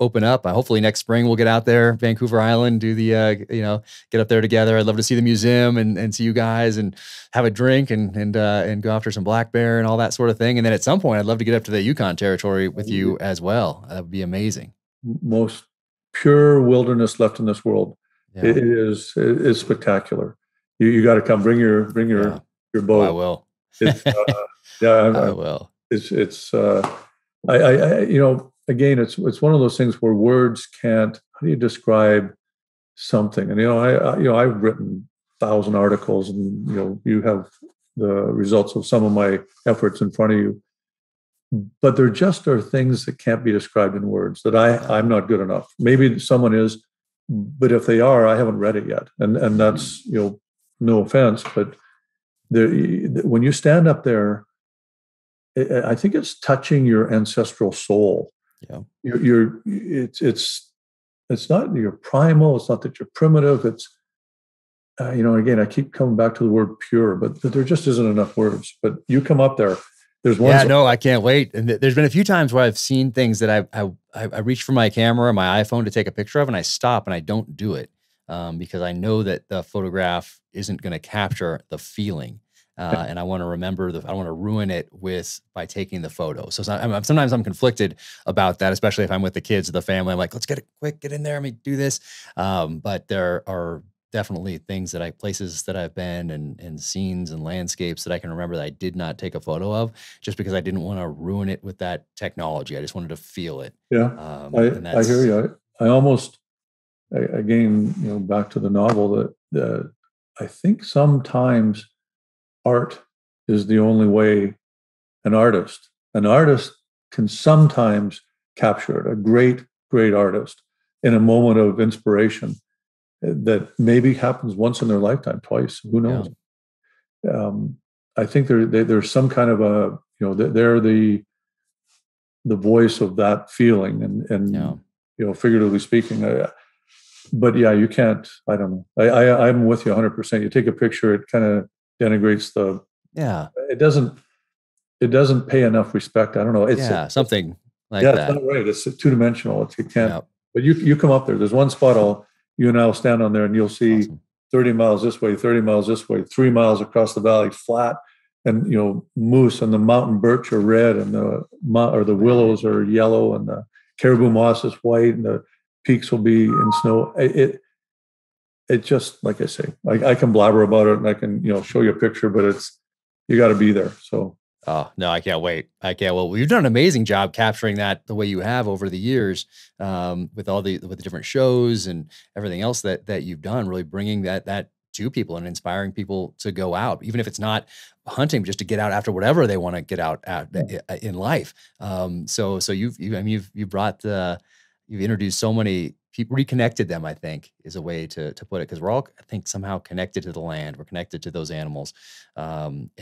open up, hopefully next spring we'll get out there, Vancouver Island, do the get up there together. I'd love to see the museum and see you guys and have a drink and go after some black bear and all that sort of thing. And then at some point, I'd love to get up to the Yukon Territory with you as well. That would be amazing. Most pure wilderness left in this world. Yeah. It is spectacular. You got to come. Bring your your boat. Oh, I will. I will. Again, it's one of those things where words can't. How do you describe something? And I've written 1,000 articles, and you have the results of some of my efforts in front of you. But there just are things that can't be described in words, that I'm not good enough. Maybe someone is, but if they are, I haven't read it yet. And that's no offense, but when you stand up there, I think it's touching your ancestral soul. Yeah, it's not that you're primal. It's not that you're primitive. It's again, I keep coming back to the word pure, but there just isn't enough words. But you come up there. There's one. Yeah, no, I can't wait. And there's been a few times where I've seen things that I reach for my camera, my iPhone, to take a picture of, and I stop and I don't do it because I know that the photograph isn't going to capture the feeling. And I want to remember I don't want to ruin it by taking the photo. So sometimes I'm conflicted about that, especially if I'm with the kids or the family. I'm like, let's get it quick, get in there, let me do this. But there are definitely things that places that I've been and scenes and landscapes that I can remember that I did not take a photo of, just because I didn't want to ruin it with that technology. I just wanted to feel it. Yeah, I hear you. I almost, again, back to the novel, that I think sometimes art is the only way an artist can sometimes capture it. A great, great artist in a moment of inspiration that maybe happens once in their lifetime, twice, who knows? Yeah. I think there's some kind of a, they're the voice of that feeling and figuratively speaking, but yeah, you can't, I don't know. I'm with you 100%. You take a picture, it kind of denigrates the it doesn't pay enough respect. I don't know, something like that. It's not right. It's two-dimensional. It can't. Yep. But you come up there, there's one spot you and I'll stand on there, and you'll see 30 miles this way, 30 miles this way, 3 miles across the valley flat, and moose, and the mountain birch are red, and the willows are yellow, and the caribou moss is white, and the peaks will be in snow. It just, like I say, I can blabber about it, and I can, show you a picture, but you got to be there. So. Oh, no, I can't wait. I can't. Well, you've done an amazing job capturing that the way you have over the years, with the different shows and everything else that you've done, really bringing that to people and inspiring people to go out, even if it's not hunting, just to get out after whatever they want to get out at in life. So you've introduced so many reconnected them, I think, is a way to put it, because we're all, I think, somehow connected to the land. We're connected to those animals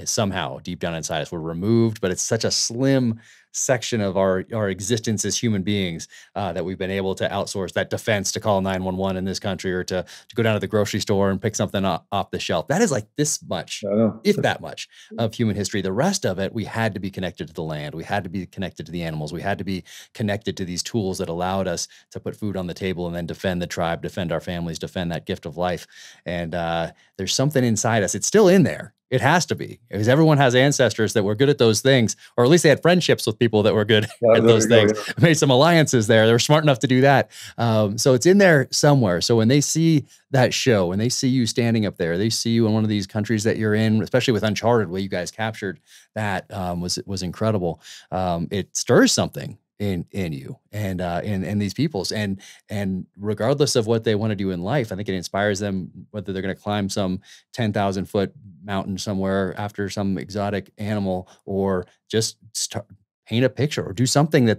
somehow deep down inside us. We're removed, but it's such a slim section of our existence as human beings that we've been able to outsource that defense to call 911 in this country, or to go down to the grocery store and pick something up off the shelf. That is like this much, if that much, of human history. The rest of it, we had to be connected to the land. We had to be connected to the animals. We had to be connected to these tools that allowed us to put food on the table and then defend the tribe, defend our families, defend that gift of life. And there's something inside us. It's still in there. It has to be, because everyone has ancestors that were good at those things, or at least they had friendships with people that were good at those things. Yeah. Made some alliances there. They were smart enough to do that. So it's in there somewhere. So when they see that show, when they see you standing up there, they see you in one of these countries that you're in, especially with Uncharted, where you guys captured that was incredible. It stirs something in you and in these peoples, and regardless of what they want to do in life, I think it inspires them, whether they're going to climb some 10,000 foot mountain somewhere after some exotic animal, or just paint a picture, or do something that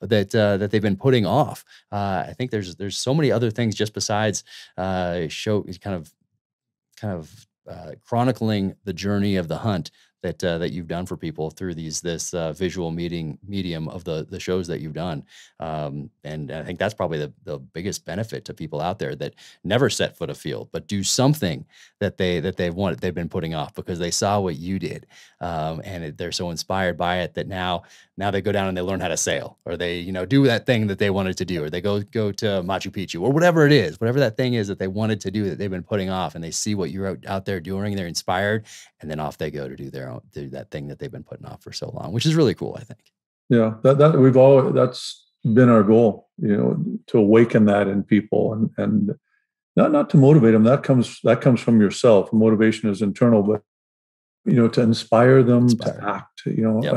that they've been putting off. I think there's so many other things just besides chronicling the journey of the hunt that you've done for people through this visual medium of the shows that you've done. And I think that's probably the biggest benefit to people out there that never set foot afield, but do something that they've been putting off because they saw what you did. And they're so inspired by it that now they go down and they learn how to sail, or they, do that thing that they wanted to do, or they go to Machu Picchu, or whatever it is, whatever that thing is that they wanted to do that they've been putting off, and they see what you're out there doing, and they're inspired, and then off they go to do their own. Do that thing that they've been putting off for so long, which is really cool, I think. Yeah, that's been our goal, to awaken that in people, and not to motivate them. That comes from yourself. Motivation is internal, but to inspire them to act. Yep.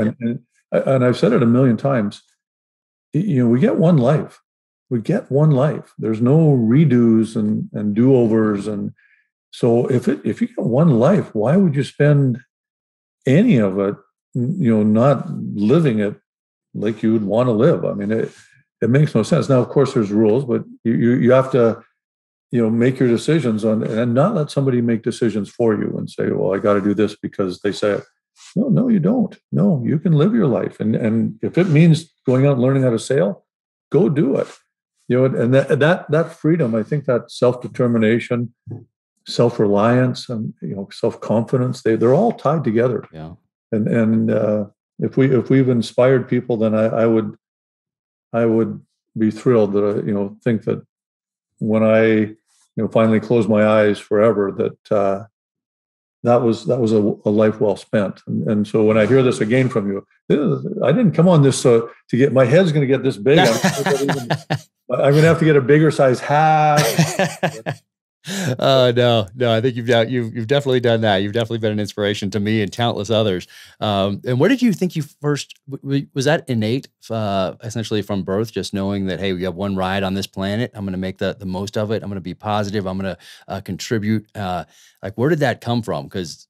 And I've said it a million times. We get one life. There's no redos and do overs, and so if you get one life, why would you spend any of it, not living it like you would want to live? I mean, it makes no sense. Now, of course, there's rules, but you have to, make your decisions on, and not let somebody make decisions for you and say, well, I got to do this because they say it. No, you don't. No, you can live your life. And if it means going out and learning how to sail, go do it. And that freedom, I think that self-determination, self-reliance, and self-confidence, they're all tied together. Yeah. And if we've inspired people, then I would be thrilled that I think that when I finally close my eyes forever, that was a life well spent. And so when I hear this again from you, I didn't come on this to get, my head's going to get this big. I'm going to have to get a bigger size hat. Oh, no! I think you've definitely done that. You've definitely been an inspiration to me and countless others. And where did you think you first, was that innate, essentially from birth, just knowing that, hey, we have one ride on this planet. I'm going to make the most of it. I'm going to be positive. I'm going to contribute. Like, where did that come from? Because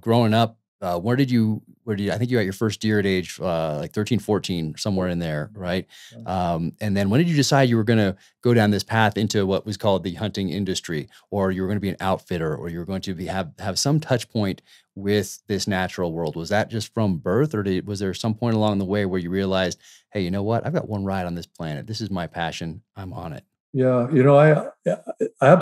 growing up, I think you got your first deer at age, like 13, 14, somewhere in there. Right. And then when did you decide you were going to go down this path into what was called the hunting industry, or you were going to be an outfitter, or you were going to be, have some touch point with this natural world? Was that just from birth, or was there some point along the way where you realized, hey, you know what, I've got one ride on this planet. This is my passion. I'm on it. Yeah. I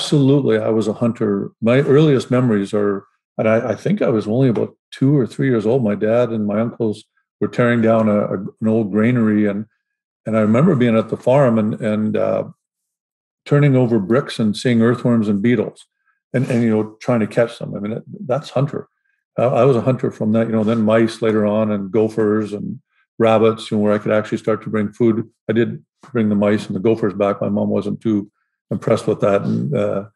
was a hunter. My earliest memories are, and I think I was only about 2 or 3 years old. My dad and my uncles were tearing down an old granary, and I remember being at the farm and turning over bricks and seeing earthworms and beetles, and trying to catch them. I mean, that's hunter. I was a hunter from that. Then mice later on, and gophers and rabbits. Where I could actually start to bring food. I did bring the mice and the gophers back. My mom wasn't too impressed with that, and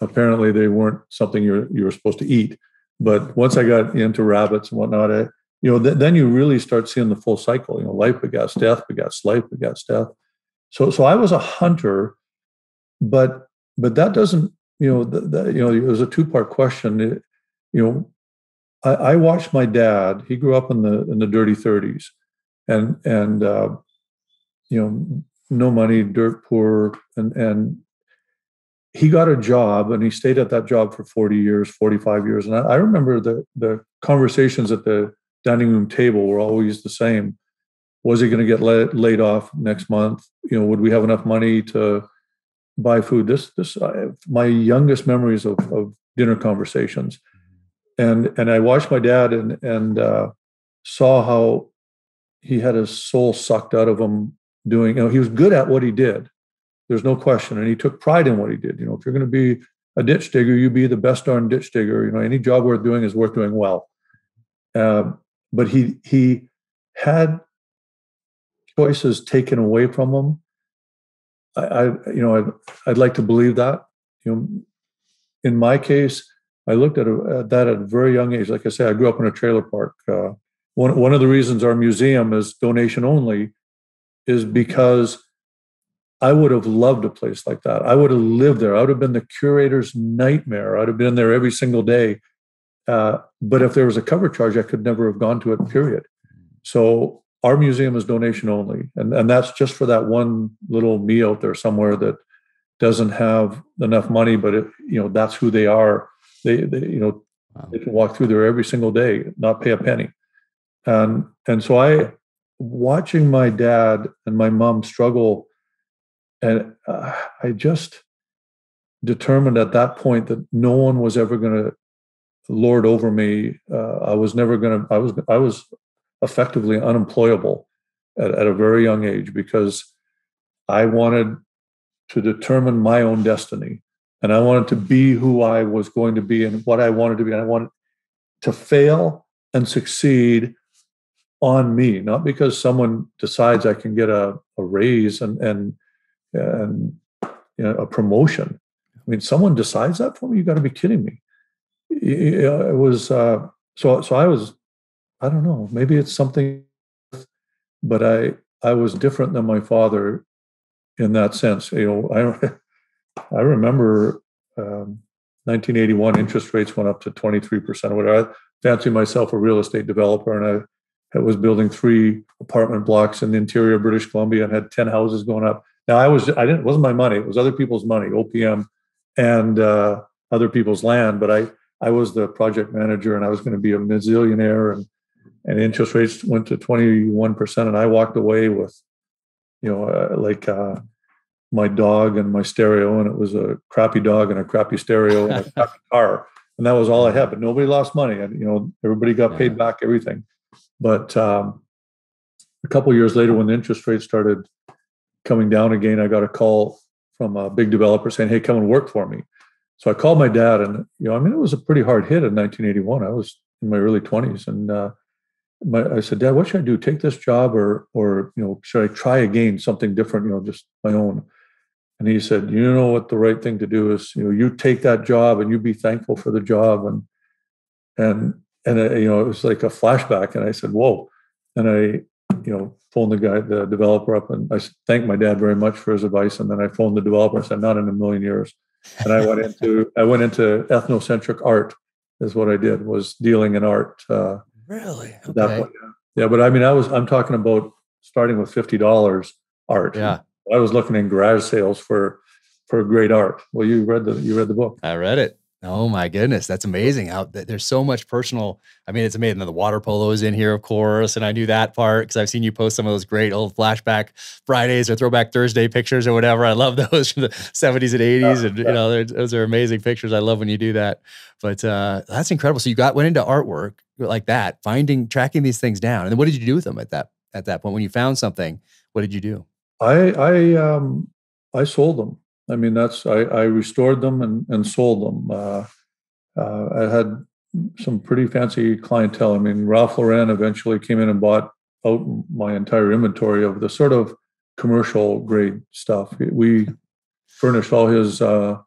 apparently they weren't something you were supposed to eat. But once I got into rabbits and whatnot, then you really start seeing the full cycle. Life begets death, begets life, begets death. So I was a hunter, but that doesn't, it was a two-part question. I watched my dad. He grew up in the dirty 30s, and no money, dirt poor, and he got a job, and he stayed at that job for 40 years, 45 years. And I remember the conversations at the dining room table were always the same. Was he going to get laid off next month? You know, would we have enough money to buy food? My youngest memories of dinner conversations. And I watched my dad and saw how he had his soul sucked out of him doing, you know, he was good at what he did. There's no question. And he took pride in what he did. You know, if you're going to be a ditch digger, you be the best darn ditch digger. You know, any job worth doing is worth doing well. But he had choices taken away from him. I'd like to believe that. You know, in my case, I looked at that at a very young age. Like I say, I grew up in a trailer park. One of the reasons our museum is donation only is because I would have loved a place like that. I would have lived there. I would have been the curator's nightmare. I'd have been there every single day. But if there was a cover charge, I could never have gone to it, period. So our museum is donation only. And that's just for that one little me out there somewhere that doesn't have enough money, but it, you know, that's who they are. They can walk through there every single day, not pay a penny. And so watching my dad and my mom struggle, and I just determined at that point that no one was ever going to lord over me. I was effectively unemployable at a very young age because I wanted to determine my own destiny. And I wanted to be who I was going to be and what I wanted to be. And I wanted to fail and succeed on me, not because someone decides I can get a raise and you know, a promotion. I mean, someone decides that for me? You got to be kidding me. It was, so I was, I don't know, maybe it's something, but I was different than my father in that sense. You know, I remember 1981, interest rates went up to 23% or whatever. I fancied myself a real estate developer, and I was building 3 apartment blocks in the interior of British Columbia and had 10 houses going up. Now, it wasn't my money. It was other people's money, OPM, and other people's land. But I was the project manager, and I was going to be a gazillionaire, and interest rates went to 21%. And I walked away with, you know, my dog and my stereo, and it was a crappy dog and a crappy stereo and a crappy car. And that was all I had, but nobody lost money. And, you know, everybody got paid back, everything. But a couple of years later, when the interest rates started coming down again, I got a call from a big developer saying, "Hey, come and work for me." So I called my dad, and, you know, I mean, it was a pretty hard hit in 1981. I was in my early 20s. And I said, "Dad, what should I do? Take this job or, you know, should I try again, something different, you know, just my own?" And he said, "You know what the right thing to do is, you know, you take that job and you be thankful for the job." And you know, it was like a flashback. And I said, "Whoa." And I, you know, phoned the guy, the developer up, and I thanked my dad very much for his advice. And then I phoned the developer and said, "Not in a million years." And I went into ethnocentric art is what I did, was dealing in art. Really? Okay. That point, yeah. But I mean, I'm talking about starting with $50 art. Yeah. I was looking in garage sales for great art. Well, you read the book. I read it. Oh my goodness. That's amazing. There's so much personal. I mean, it's amazing. The water polo is in here, of course. And I knew that part because I've seen you post some of those great old Flashback Fridays or Throwback Thursday pictures or whatever. I love those from the 70s and 80s. Yeah, and, you know, those are amazing pictures. I love when you do that. But that's incredible. So you went into artwork like that, tracking these things down. And then what did you do with them at that point? When you found something, what did you do? I sold them. I mean, I restored them and sold them. I had some pretty fancy clientele. I mean, Ralph Lauren eventually came in and bought out my entire inventory of the sort of commercial grade stuff. We furnished all his Ralph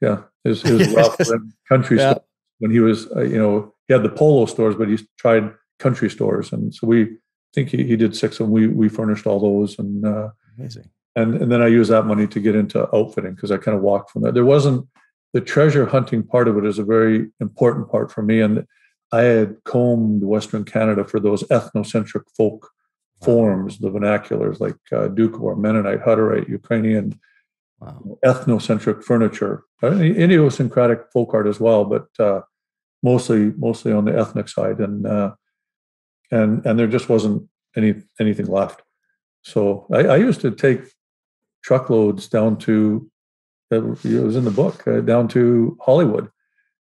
Lauren country stuff when he was, you know, he had the polo stores, but he tried country stores. And so we think he did 6 and we furnished all those. And amazing. And then I used that money to get into outfitting because I kind of walked from that. There wasn't the treasure hunting part of it is a very important part for me. And I had combed Western Canada for those ethnocentric folk forms, the vernaculars like Dukhor, Mennonite, Hutterite, Ukrainian, ethnocentric furniture, idiosyncratic folk art as well, but mostly on the ethnic side, and there just wasn't anything left. So I used to take truckloads down to, it was in the book, down to Hollywood,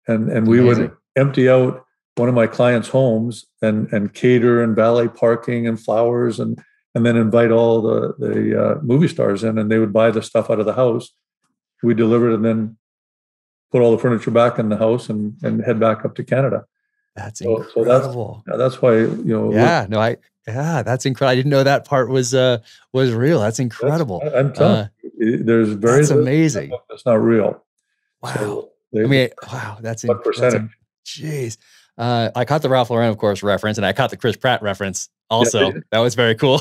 and we would empty out one of my clients' homes and cater and valet parking and flowers and then invite all the movie stars in, and they would buy the stuff out of the house. We delivered and then put all the furniture back in the house and head back up to Canada. That's incredible. So that's why, that's incredible. I didn't know that part was real. That's incredible. I'm telling you, there's very, that's amazing. That's not real. Wow. So that's what percentage. Jeez. I caught the Ralph Lauren, of course, reference, and I caught the Chris Pratt reference also. Yeah. That was very cool.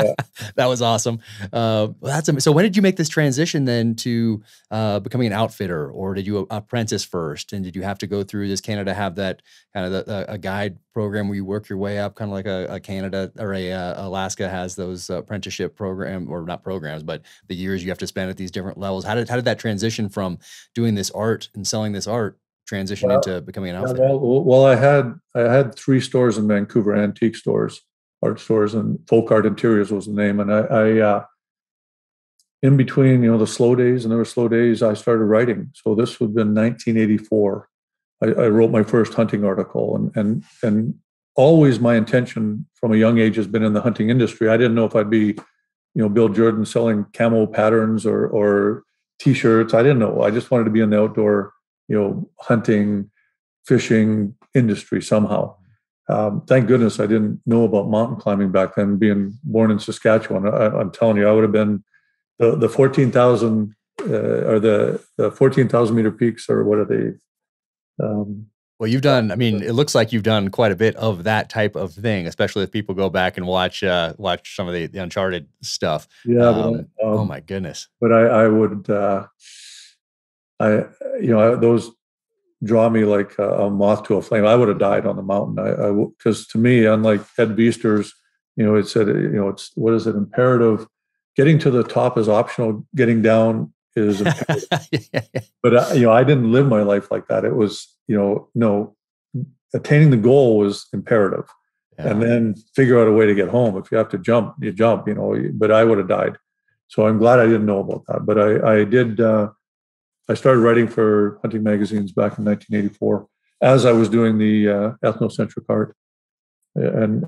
Yeah. That was awesome. That's amazing. So when did you make this transition then to becoming an outfitter, or did you apprentice first? And did you have to go through, does Canada have that kind of a guide program where you work your way up, kind of like a Canada or Alaska has those apprenticeship program, or not programs, but the years you have to spend at these different levels? How did that transition from doing this art and selling this art transition into becoming an outfitter? Well, I had three stores in Vancouver, antique stores, art stores, and Folk Art Interiors was the name. And I in between, the slow days, and there were slow days, I started writing. So this would have been 1984. I wrote my first hunting article, and always my intention from a young age has been in the hunting industry. I didn't know if I'd be, Bill Jordan selling camo patterns or t-shirts. I didn't know. I just wanted to be in the outdoor, hunting, fishing industry somehow. Thank goodness I didn't know about mountain climbing back then, being born in Saskatchewan. I'm telling you, I would have been the 14,000 or the 14,000 meter peaks, or what are they? Well, you've done, it looks like you've done quite a bit of that type of thing, especially if people go back and watch some of the Uncharted stuff. Yeah. But, oh my goodness. But I would, those draw me like a moth to a flame. I would have died on the mountain. Because to me, unlike Ed Beester's, it said, it's, what is it? Imperative. Getting to the top is optional. Getting down is imperative. But I didn't live my life like that. It was, no, attaining the goal was imperative. Yeah. And then figure out a way to get home. If you have to jump, you jump, but I would have died. So I'm glad I didn't know about that, but I did, I started writing for hunting magazines back in 1984 as I was doing the ethnocentric art. And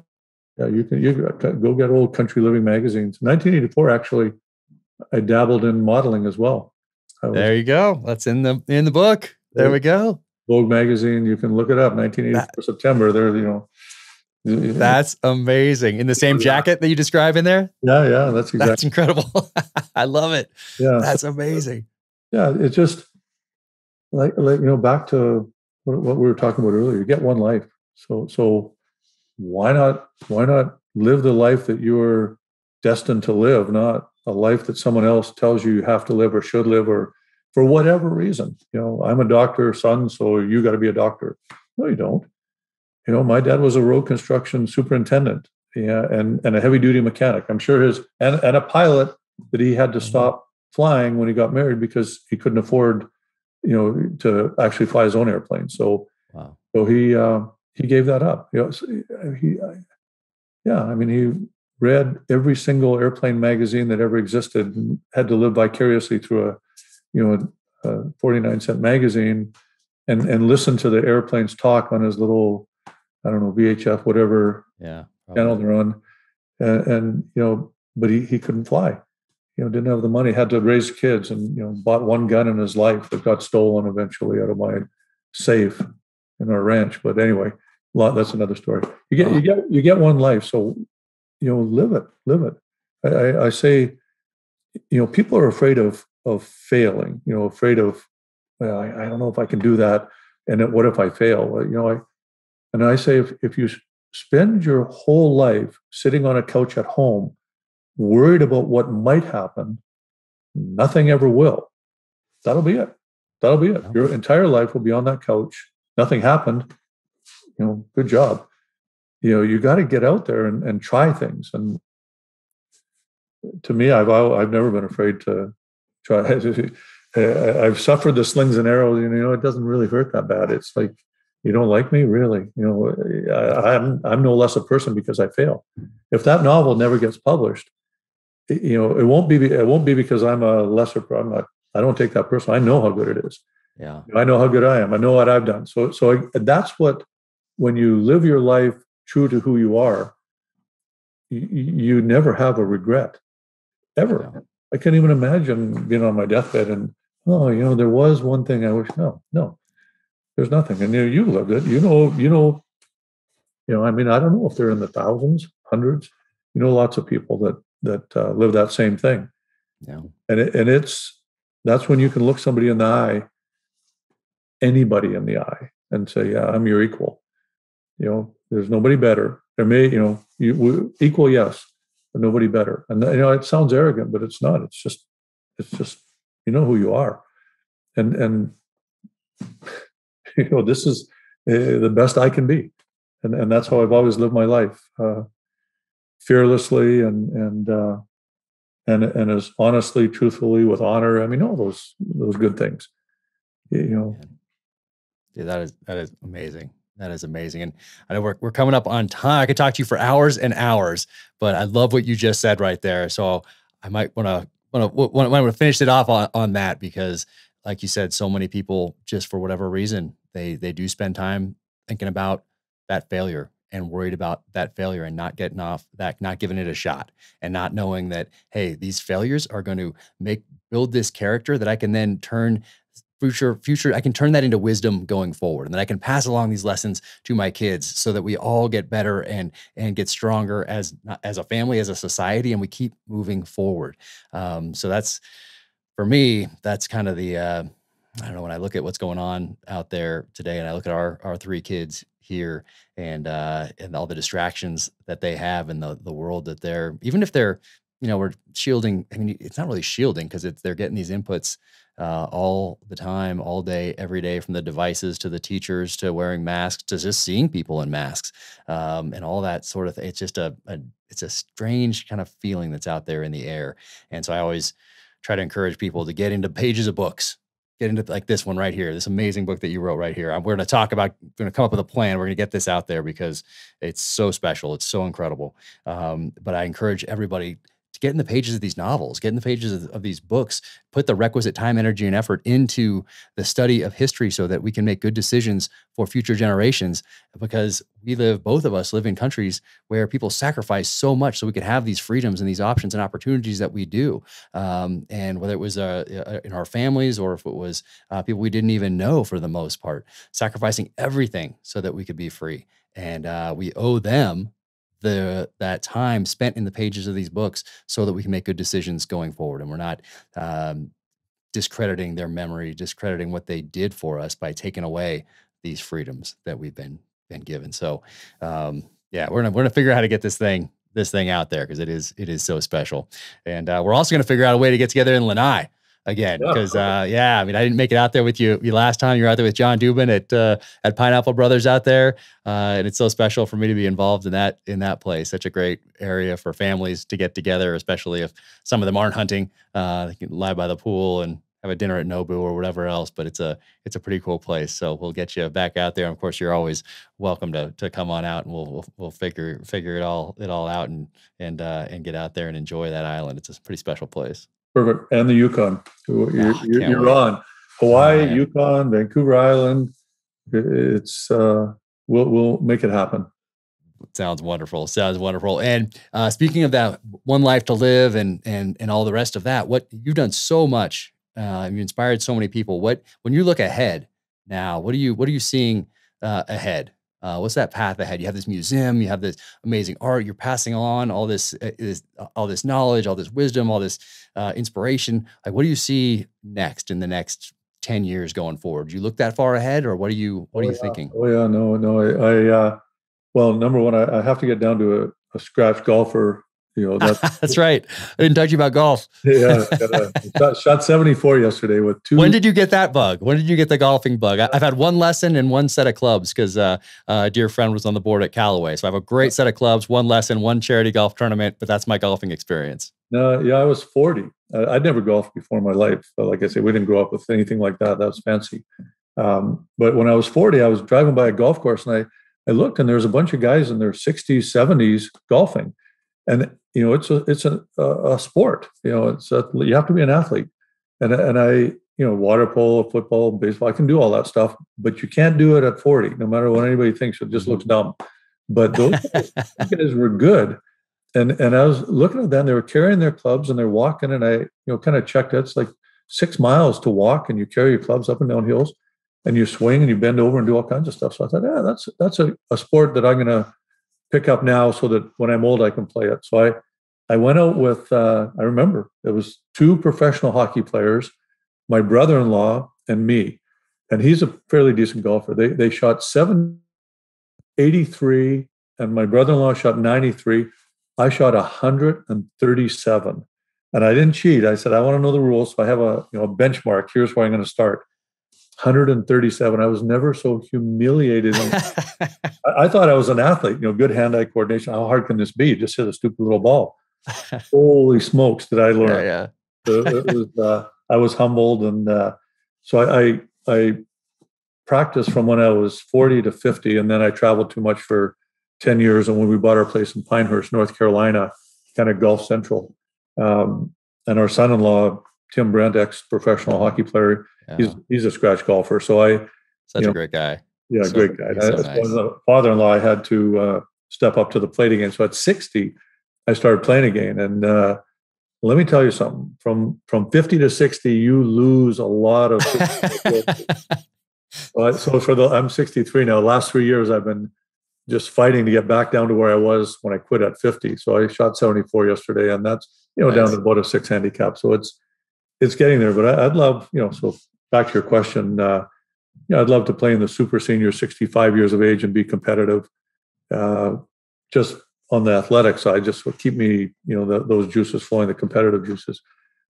you can go get old Country Living magazines. 1984, actually, I dabbled in modeling as well. There you go. That's in the book. There we go. Vogue magazine. You can look it up. 1984 September. There, That's amazing. In the same jacket that you describe in there? Yeah. That's exactly. That's incredible. I love it. Yeah. That's amazing. Yeah, it's just like back to what we were talking about earlier. You get one life, so why not live the life that you are destined to live, not a life that someone else tells you have to live or should live, or for whatever reason. I'm a doctor's son, so you got to be a doctor. No, you don't. My dad was a road construction superintendent, and a heavy duty mechanic. I'm sure and a pilot that he had to stop flying when he got married because he couldn't afford, to actually fly his own airplane. So, wow. So he gave that up. He read every single airplane magazine that ever existed and had to live vicariously through a 49-cent magazine and listen to the airplanes talk on his little, I don't know, VHF, whatever channel they're on, but he couldn't fly. Didn't have the money, had to raise kids, and, bought one gun in his life that got stolen eventually out of my safe in our ranch. But anyway, that's another story. You get one life. So, live it. I say, people are afraid of failing, afraid of, well, I don't know if I can do that. And what if I fail? I say, if you spend your whole life sitting on a couch at home, worried about what might happen, nothing ever will. That'll be it. Your entire life will be on that couch. Nothing happened. Good job. you got to get out there and try things. And to me, I've never been afraid to try. I've suffered the slings and arrows. It doesn't really hurt that bad. It's like, you don't like me? Really? I'm no less a person because I fail. If that novel never gets published, it won't be because I'm a lesser. I'm not. I don't take that personally. I know how good it is. Yeah. I know how good I am. I know what I've done. So that's what, when you live your life true to who you are, you never have a regret, ever. Yeah. I can't even imagine being on my deathbed and, there was one thing I wish. No, there's nothing. And you lived it. I mean, I don't know if they're in the thousands, hundreds, lots of people that live that same thing. Yeah. That's when you can look somebody in the eye, anybody in the eye, and say, yeah, I'm your equal. There's nobody better. There may, equal, yes, but nobody better. And, it sounds arrogant, but it's not. It's just, you know who you are. And this is the best I can be. And that's how I've always lived my life, fearlessly and as honestly, truthfully, with honor. I mean, all those good things, Yeah, that is amazing. That is amazing. And I know we're coming up on time. I could talk to you for hours and hours, but I love what you just said right there. So I might want to finish it off on that, because like you said, so many people, just for whatever reason, they do spend time thinking about that failure and worried about that failure and not giving it a shot and not knowing that, hey, these failures are going to build this character that I can then turn future. I can turn that into wisdom going forward, and then I can pass along these lessons to my kids so that we all get better and get stronger as a family, as a society, and we keep moving forward. So that's, for me, that's kind of the, I don't know, when I look at what's going on out there today and I look at our three kids here and all the distractions that they have in the world that they're, even if they're, we're shielding. I mean, it's not really shielding because they're getting these inputs all the time, all day, every day, from the devices to the teachers to wearing masks to just seeing people in masks, and all that sort of thing. It's just a strange kind of feeling that's out there in the air. And so I always try to encourage people to get into pages of books, get into like this one right here, this amazing book that you wrote right here. We're going to come up with a plan. We're going to get this out there because it's so special. It's so incredible. But I encourage everybody to get in the pages of these novels, get in the pages of these books, put the requisite time, energy, and effort into the study of history so that we can make good decisions for future generations, because both of us live in countries where people sacrifice so much so we could have these freedoms and these options and opportunities that we do. And whether it was in our families or if it was people we didn't even know, for the most part, sacrificing everything so that we could be free. And we owe them that time spent in the pages of these books so that we can make good decisions going forward. And we're not discrediting their memory, discrediting what they did for us by taking away these freedoms that we've been given. So yeah, we're gonna figure out how to get this thing out there, because it is so special. And we're also gonna figure out a way to get together in Lanai again, because I mean, I didn't make it out there with you last time. You're out there with John Dubin at Pineapple Brothers out there, and it's so special for me to be involved in that place. Such a great area for families to get together, especially if some of them aren't hunting. They can lie by the pool and have a dinner at Nobu or whatever else. But it's a pretty cool place. So we'll get you back out there. And of course, you're always welcome to come on out, and we'll figure it all out and get out there and enjoy that island. It's a pretty special place. Perfect. And the Yukon. You're on Hawaii, Yukon, Vancouver Island. It's we'll make it happen. Sounds wonderful. Sounds wonderful. And speaking of that, One Life to Live and all the rest of that, what you've done so much, you inspired so many people. When you look ahead now, what are you seeing ahead? What's that path ahead? You have this museum, you have this amazing art, you're passing on all this knowledge, all this wisdom, all this inspiration. Like, what do you see next in the next 10 years going forward? Do you look that far ahead, or what are you thinking? Oh yeah, no. Well, number one, I have to get down to a scratch golfer You know, that's, that's right. I didn't talk to you about golf. Yeah. Shot 74 yesterday with two. When did you get that bug? When did you get the golfing bug? I've had one lesson and one set of clubs because a dear friend was on the board at Callaway. So I have a great set of clubs, one lesson, one charity golf tournament, but that's my golfing experience. No, yeah, I was 40. I'd never golfed before in my life. So like I said, we didn't grow up with anything like that. That was fancy. But when I was 40, I was driving by a golf course and I looked and there was a bunch of guys in their 60s, 70s golfing. And, you know, it's a sport, you know, you have to be an athlete. And I, you know, water polo, football, baseball, I can do all that stuff, but you can't do it at 40, no matter what anybody thinks. It just looks dumb. But those guys were good. And I was looking at them, they were carrying their clubs and they're walking. And I, you know, kind of checked it. It's like 6 miles to walk and you carry your clubs up and down hills and you swing and you bend over and do all kinds of stuff. So I thought, yeah, that's a sport that I'm going to pick up now so that when I'm old, I can play it. So I went out with, I remember it was two professional hockey players, my brother-in-law and me, and he's a fairly decent golfer. They shot 783 and my brother-in-law shot 93. I shot 137 and I didn't cheat. I said, I want to know the rules. So I have a benchmark. Here's where I'm going to start. 137. I was never so humiliated. I thought I was an athlete, you know, good hand-eye coordination. How hard can this be? Just hit a stupid little ball. Holy smokes, did I learn. Yeah. I was humbled. And so I practiced from when I was 40 to 50. And then I traveled too much for 10 years. And when we bought our place in Pinehurst, North Carolina, kind of Gulf Central, and our son-in-law, Tim Brent, ex-professional hockey player. Yeah. He's a scratch golfer. So such a great guy. Yeah, great guy. So nice. Father-in-law, I had to step up to the plate again. So at 60, I started playing again. And let me tell you something. From 50 to 60, you lose a lot of. So I'm 63 now. Last 3 years, I've been just fighting to get back down to where I was when I quit at 50. So I shot 74 yesterday, and that's down to about a 6 handicap. So it's getting there, but I'd love, so back to your question, I'd love to play in the super senior 65 years of age and be competitive, just on the athletic side, just to keep me, those juices flowing, the competitive juices.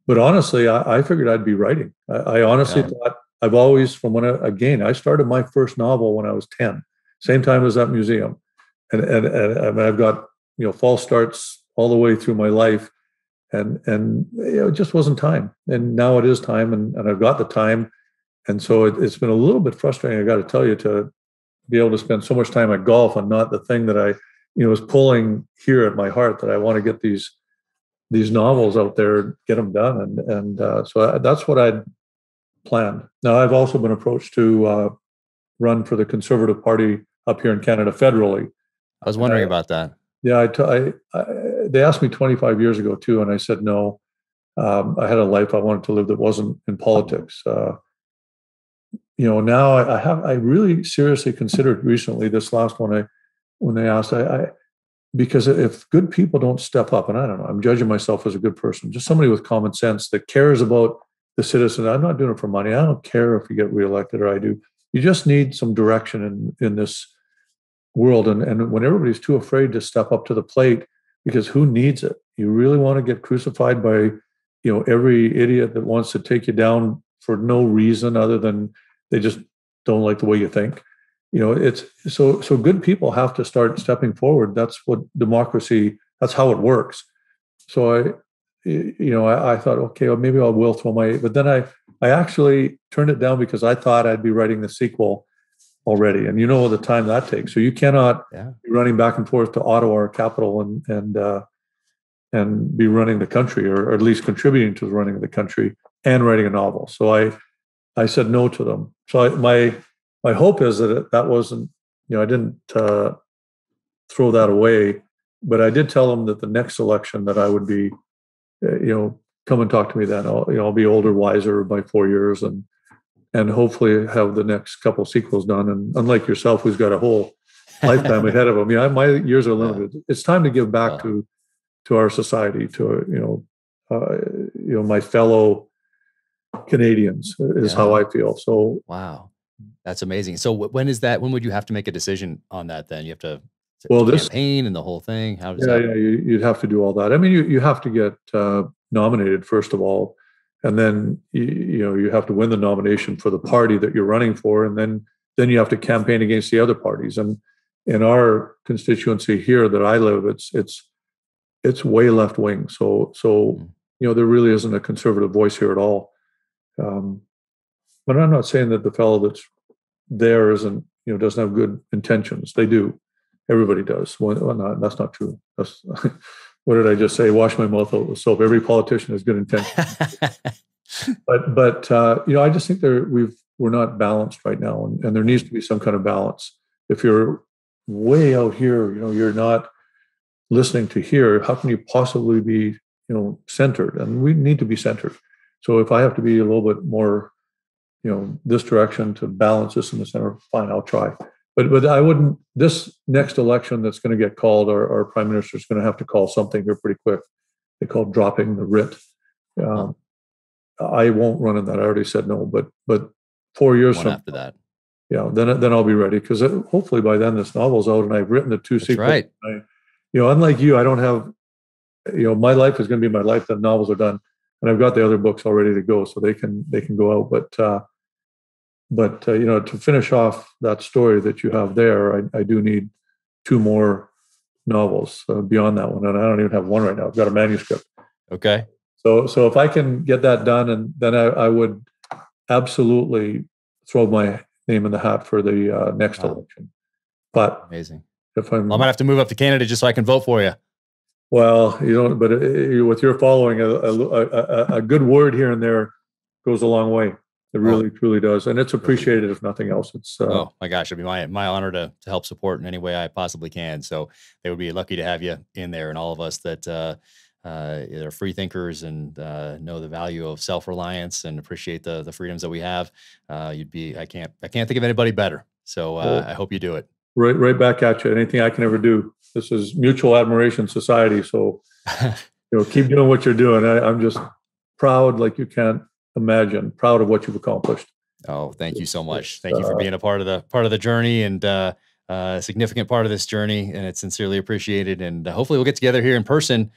But honestly, I figured I'd be writing. I honestly thought I've always, I started my first novel when I was 10, same time as that museum. And I've got, false starts all the way through my life. And it just wasn't time. And now it is time, and I've got the time. And so it's been a little bit frustrating, I got to tell you, to be able to spend so much time at golf and not the thing that I, is pulling here at my heart, that I want to get these novels out there, get them done. And so that's what I'd planned. Now, I've also been approached to run for the Conservative Party up here in Canada federally. I was wondering about that. Yeah, they asked me 25 years ago too, and I said no. I had a life I wanted to live that wasn't in politics. Now I really seriously considered recently this last one. When they asked, because if good people don't step up, and I don't know, I'm judging myself as a good person, just somebody with common sense that cares about the citizen. I'm not doing it for money. I don't care if you get reelected or I do. You just need some direction in this world. And when everybody's too afraid to step up to the plate, because who needs it? You really want to get crucified by, every idiot that wants to take you down for no reason other than they just don't like the way you think. It's so good people have to start stepping forward. That's what democracy, that's how it works. So I thought, okay, well, maybe I will throw my, but then I actually turned it down because I thought I'd be writing the sequel already. And the time that takes. So you cannot be running back and forth to Ottawa or capital and be running the country, or at least contributing to the running of the country and writing a novel. So I said no to them. So my hope is that that wasn't, I didn't throw that away, but I did tell them that the next election that I would be, come and talk to me then. I'll be older, wiser by 4 years, and hopefully have the next couple sequels done. And unlike yourself, who's got a whole lifetime ahead of them, my years are limited. Yeah. It's time to give back to our society, to my fellow Canadians is how I feel. So wow, that's amazing. So when would you have to make a decision on that? Then you have to Well, this campaign and the whole thing. How does that? Yeah, you'd have to do all that. I mean, you have to get nominated first of all, and then you have to win the nomination for the party that you're running for, and then you have to campaign against the other parties. And in our constituency here that I live, it's way left wing. So there really isn't a conservative voice here at all. But I'm not saying that the fellow that's there isn't doesn't have good intentions. They do. Everybody does. Well, not, that's not true. That's, what did I just say? Wash my mouth out with soap. Every politician has good intentions. but I just think we're not balanced right now, and there needs to be some kind of balance. If you're way out here, you're not listening to here. How can you possibly be centered? And we need to be centered. So if I have to be a little bit more, this direction to balance this in the center, fine, I'll try. But I wouldn't, this next election that's going to get called, our prime minister is going to have to call something here pretty quick. They call dropping the writ. I won't run in that. I already said no, but 4 years from after that. Yeah. Then I'll be ready. Cause hopefully by then this novel's out and I've written the two sequels. Right. Unlike you, I don't have, my life is going to be my life. The novels are done and I've got the other books all ready to go. So they can go out, but to finish off that story that you have there, I do need two more novels beyond that one, and I don't even have one right now. I've got a manuscript. Okay. So if I can get that done, and then I would absolutely throw my name in the hat for the next election. But amazing. If I might have to move up to Canada just so I can vote for you. Well, but with your following, a good word here and there goes a long way. It really, truly does. And it's appreciated if nothing else. It's oh my gosh. It'd be my honor to help support in any way I possibly can. So they would be lucky to have you in there, and all of us that are free thinkers and know the value of self-reliance and appreciate the freedoms that we have. I can't think of anybody better. So I hope you do it. Right back at you. Anything I can ever do. This is mutual admiration society. So, keep doing what you're doing. I'm just proud. Like you can't imagine, proud of what you've accomplished. Oh, thank you so much. Thank you for being a part of the journey, and a significant part of this journey. And it's sincerely appreciated. And hopefully we'll get together here in person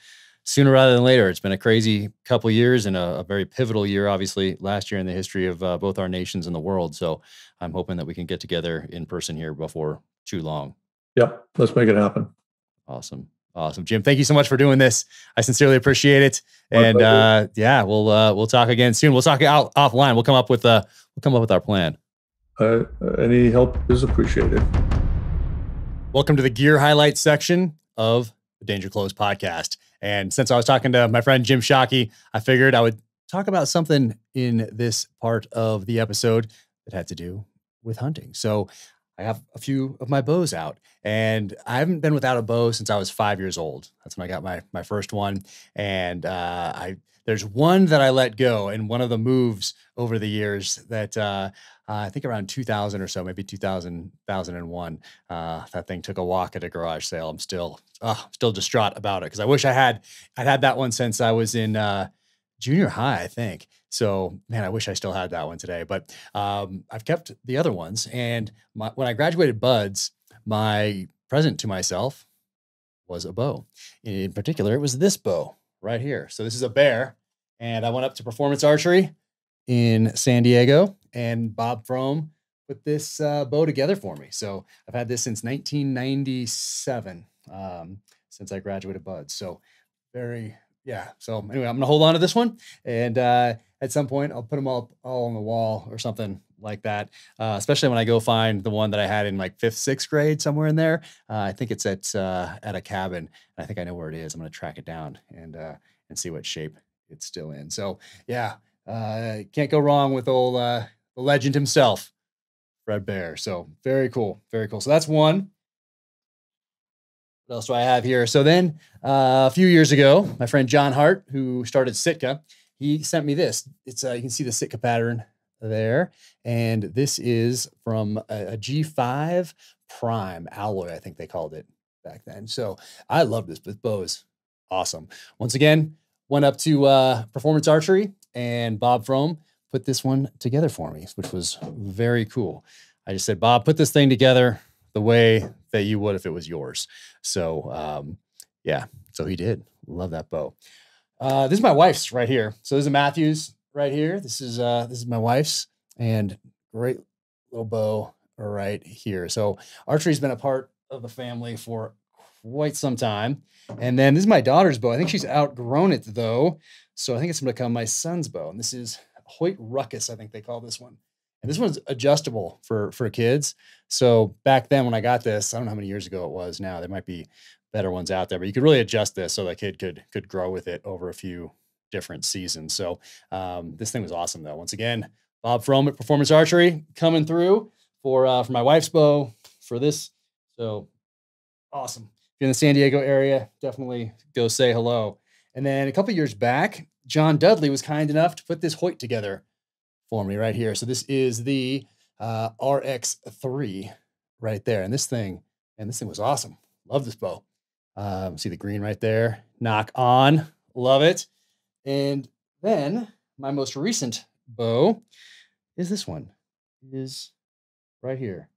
sooner rather than later. It's been a crazy couple years and a very pivotal year, obviously last year in the history of both our nations and the world. So I'm hoping that we can get together in person here before too long. Yep. Let's make it happen. Awesome. Awesome. Jim, thank you so much for doing this. I sincerely appreciate it. And we'll talk again soon. We'll talk out offline. We'll come up with our plan. Any help is appreciated. Welcome to the gear highlights section of the Danger Close podcast. And since I was talking to my friend Jim Shockey, I figured I would talk about something in this part of the episode that had to do with hunting. So I have a few of my bows out, and I haven't been without a bow since I was 5 years old. That's when I got my first one. And there's one that I let go in one of the moves over the years that I think around 2000 or so, maybe 2000, 2001, that thing took a walk at a garage sale. I'm still distraught about it because I wish I'd had that one since I was in junior high, I think. So, man, I wish I still had that one today, but I've kept the other ones. And when I graduated Buds, my present to myself was a bow. In particular, it was this bow right here. So this is a bear. And I went up to Performance Archery in San Diego, and Bob Fromm put this bow together for me. So I've had this since 1997, since I graduated Buds. So so anyway, I'm going to hold on to this one. And at some point, I'll put them all on the wall or something like that, especially when I go find the one that I had in like 5th, 6th grade, somewhere in there. I think it's at a cabin. And I think I know where it is. I'm going to track it down and see what shape it's still in. So, yeah, can't go wrong with old the legend himself, Fred Bear. So very cool. Very cool. So that's one. What else do I have here? So then a few years ago, my friend John Hart, who started Sitka, he sent me this. It's you can see the Sitka pattern there. And this is from a G5 Prime alloy, I think they called it back then. So I love this, but bow is awesome. Once again, went up to Performance Archery, and Bob Fromm put this one together for me, which was very cool. I just said, Bob, put this thing together the way that you would if it was yours. So, yeah, so he did. Love that bow. This is my wife's right here. So this is a Matthews right here. This is my wife's, and great little bow right here. So archery's been a part of the family for quite some time. And then this is my daughter's bow. I think she's outgrown it though. So I think it's going to become my son's bow. And this is Hoyt Ruckus, I think they call this one. And this one's adjustable for kids. So back then when I got this, I don't know how many years ago it was now. There might be better ones out there, but you could really adjust this so that kid could grow with it over a few different seasons. So this thing was awesome though. Once again, Bob Fromm at Performance Archery coming through for my wife's bow for this. So awesome. If you're in the San Diego area, definitely go say hello. And then a couple of years back, John Dudley was kind enough to put this Hoyt together for me right here. So this is the RX3 right there. And this thing was awesome. Love this bow. See the green right there. Knock on. Love it. And then my most recent bow is this one. It is right here.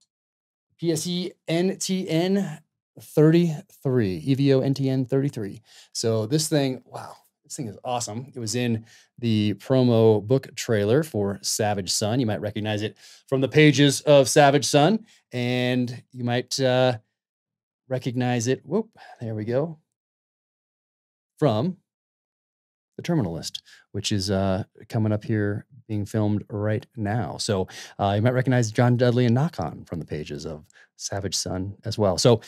PSE NTN 33. EVO NTN 33. So this thing, wow. This thing is awesome. It was in the promo book trailer for Savage Son. You might recognize it from the pages of Savage Son, and you might recognize it. Whoop, there we go. From The Terminalist, which is coming up here, being filmed right now. So you might recognize John Dudley and Nakon from the pages of Savage Son as well. So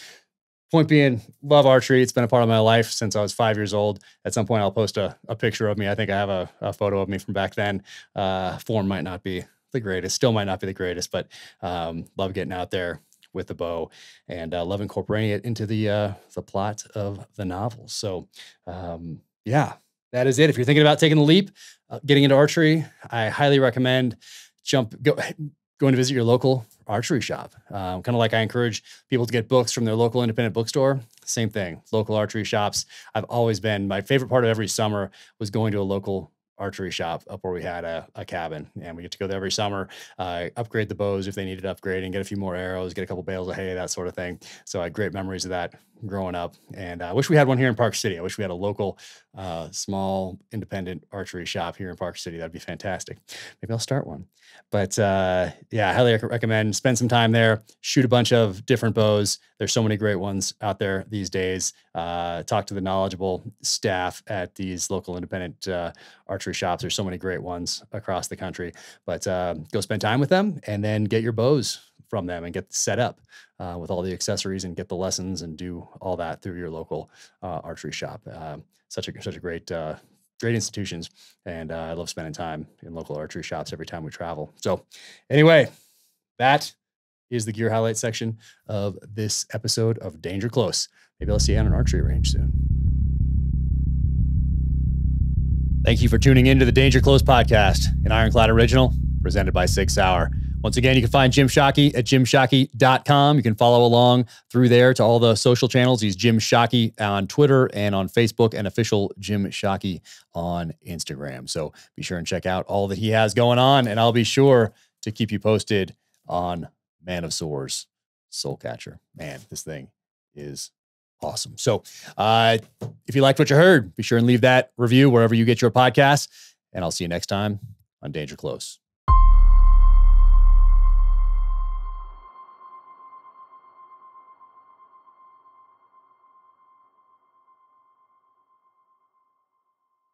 point being, love archery. It's been a part of my life since I was 5 years old. At some point, I'll post a picture of me. I think I have a photo of me from back then. Form might not be the greatest, still might not be the greatest, but love getting out there with the bow and love incorporating it into the plot of the novels. So yeah, that is it. If you're thinking about taking the leap, getting into archery, I highly recommend going to visit your local archery shop. Kind of like I encourage people to get books from their local independent bookstore. Same thing, local archery shops. I've always been, my favorite part of every summer was going to a local archery shop up where we had a cabin, and we get to go there every summer, upgrade the bows if they needed upgrading, get a few more arrows, get a couple bales of hay, that sort of thing. So I had great memories of that growing up. And I wish we had one here in Park City. I wish we had a local, small independent archery shop here in Park City. That'd be fantastic. Maybe I'll start one, but, yeah, I highly recommend spend some time there, shoot a bunch of different bows. There's so many great ones out there these days. Talk to the knowledgeable staff at these local independent, archery shops. There's so many great ones across the country, but, go spend time with them and then get your bows from them and get set up with all the accessories and get the lessons and do all that through your local archery shop. Such a great, great institutions. And I love spending time in local archery shops every time we travel. So anyway, that is the gear highlight section of this episode of Danger Close. Maybe I'll see you on an archery range soon. Thank you for tuning in to the Danger Close podcast, an Ironclad original presented by Sig Sauer. Once again, you can find Jim Shockey at jimshockey.com. You can follow along through there to all the social channels. He's Jim Shockey on Twitter and on Facebook, and official Jim Shockey on Instagram. So be sure and check out all that he has going on, and I'll be sure to keep you posted on Man of Sorrows, Soul Catcher. Man, this thing is awesome. So if you liked what you heard, be sure and leave that review wherever you get your podcasts, and I'll see you next time on Danger Close.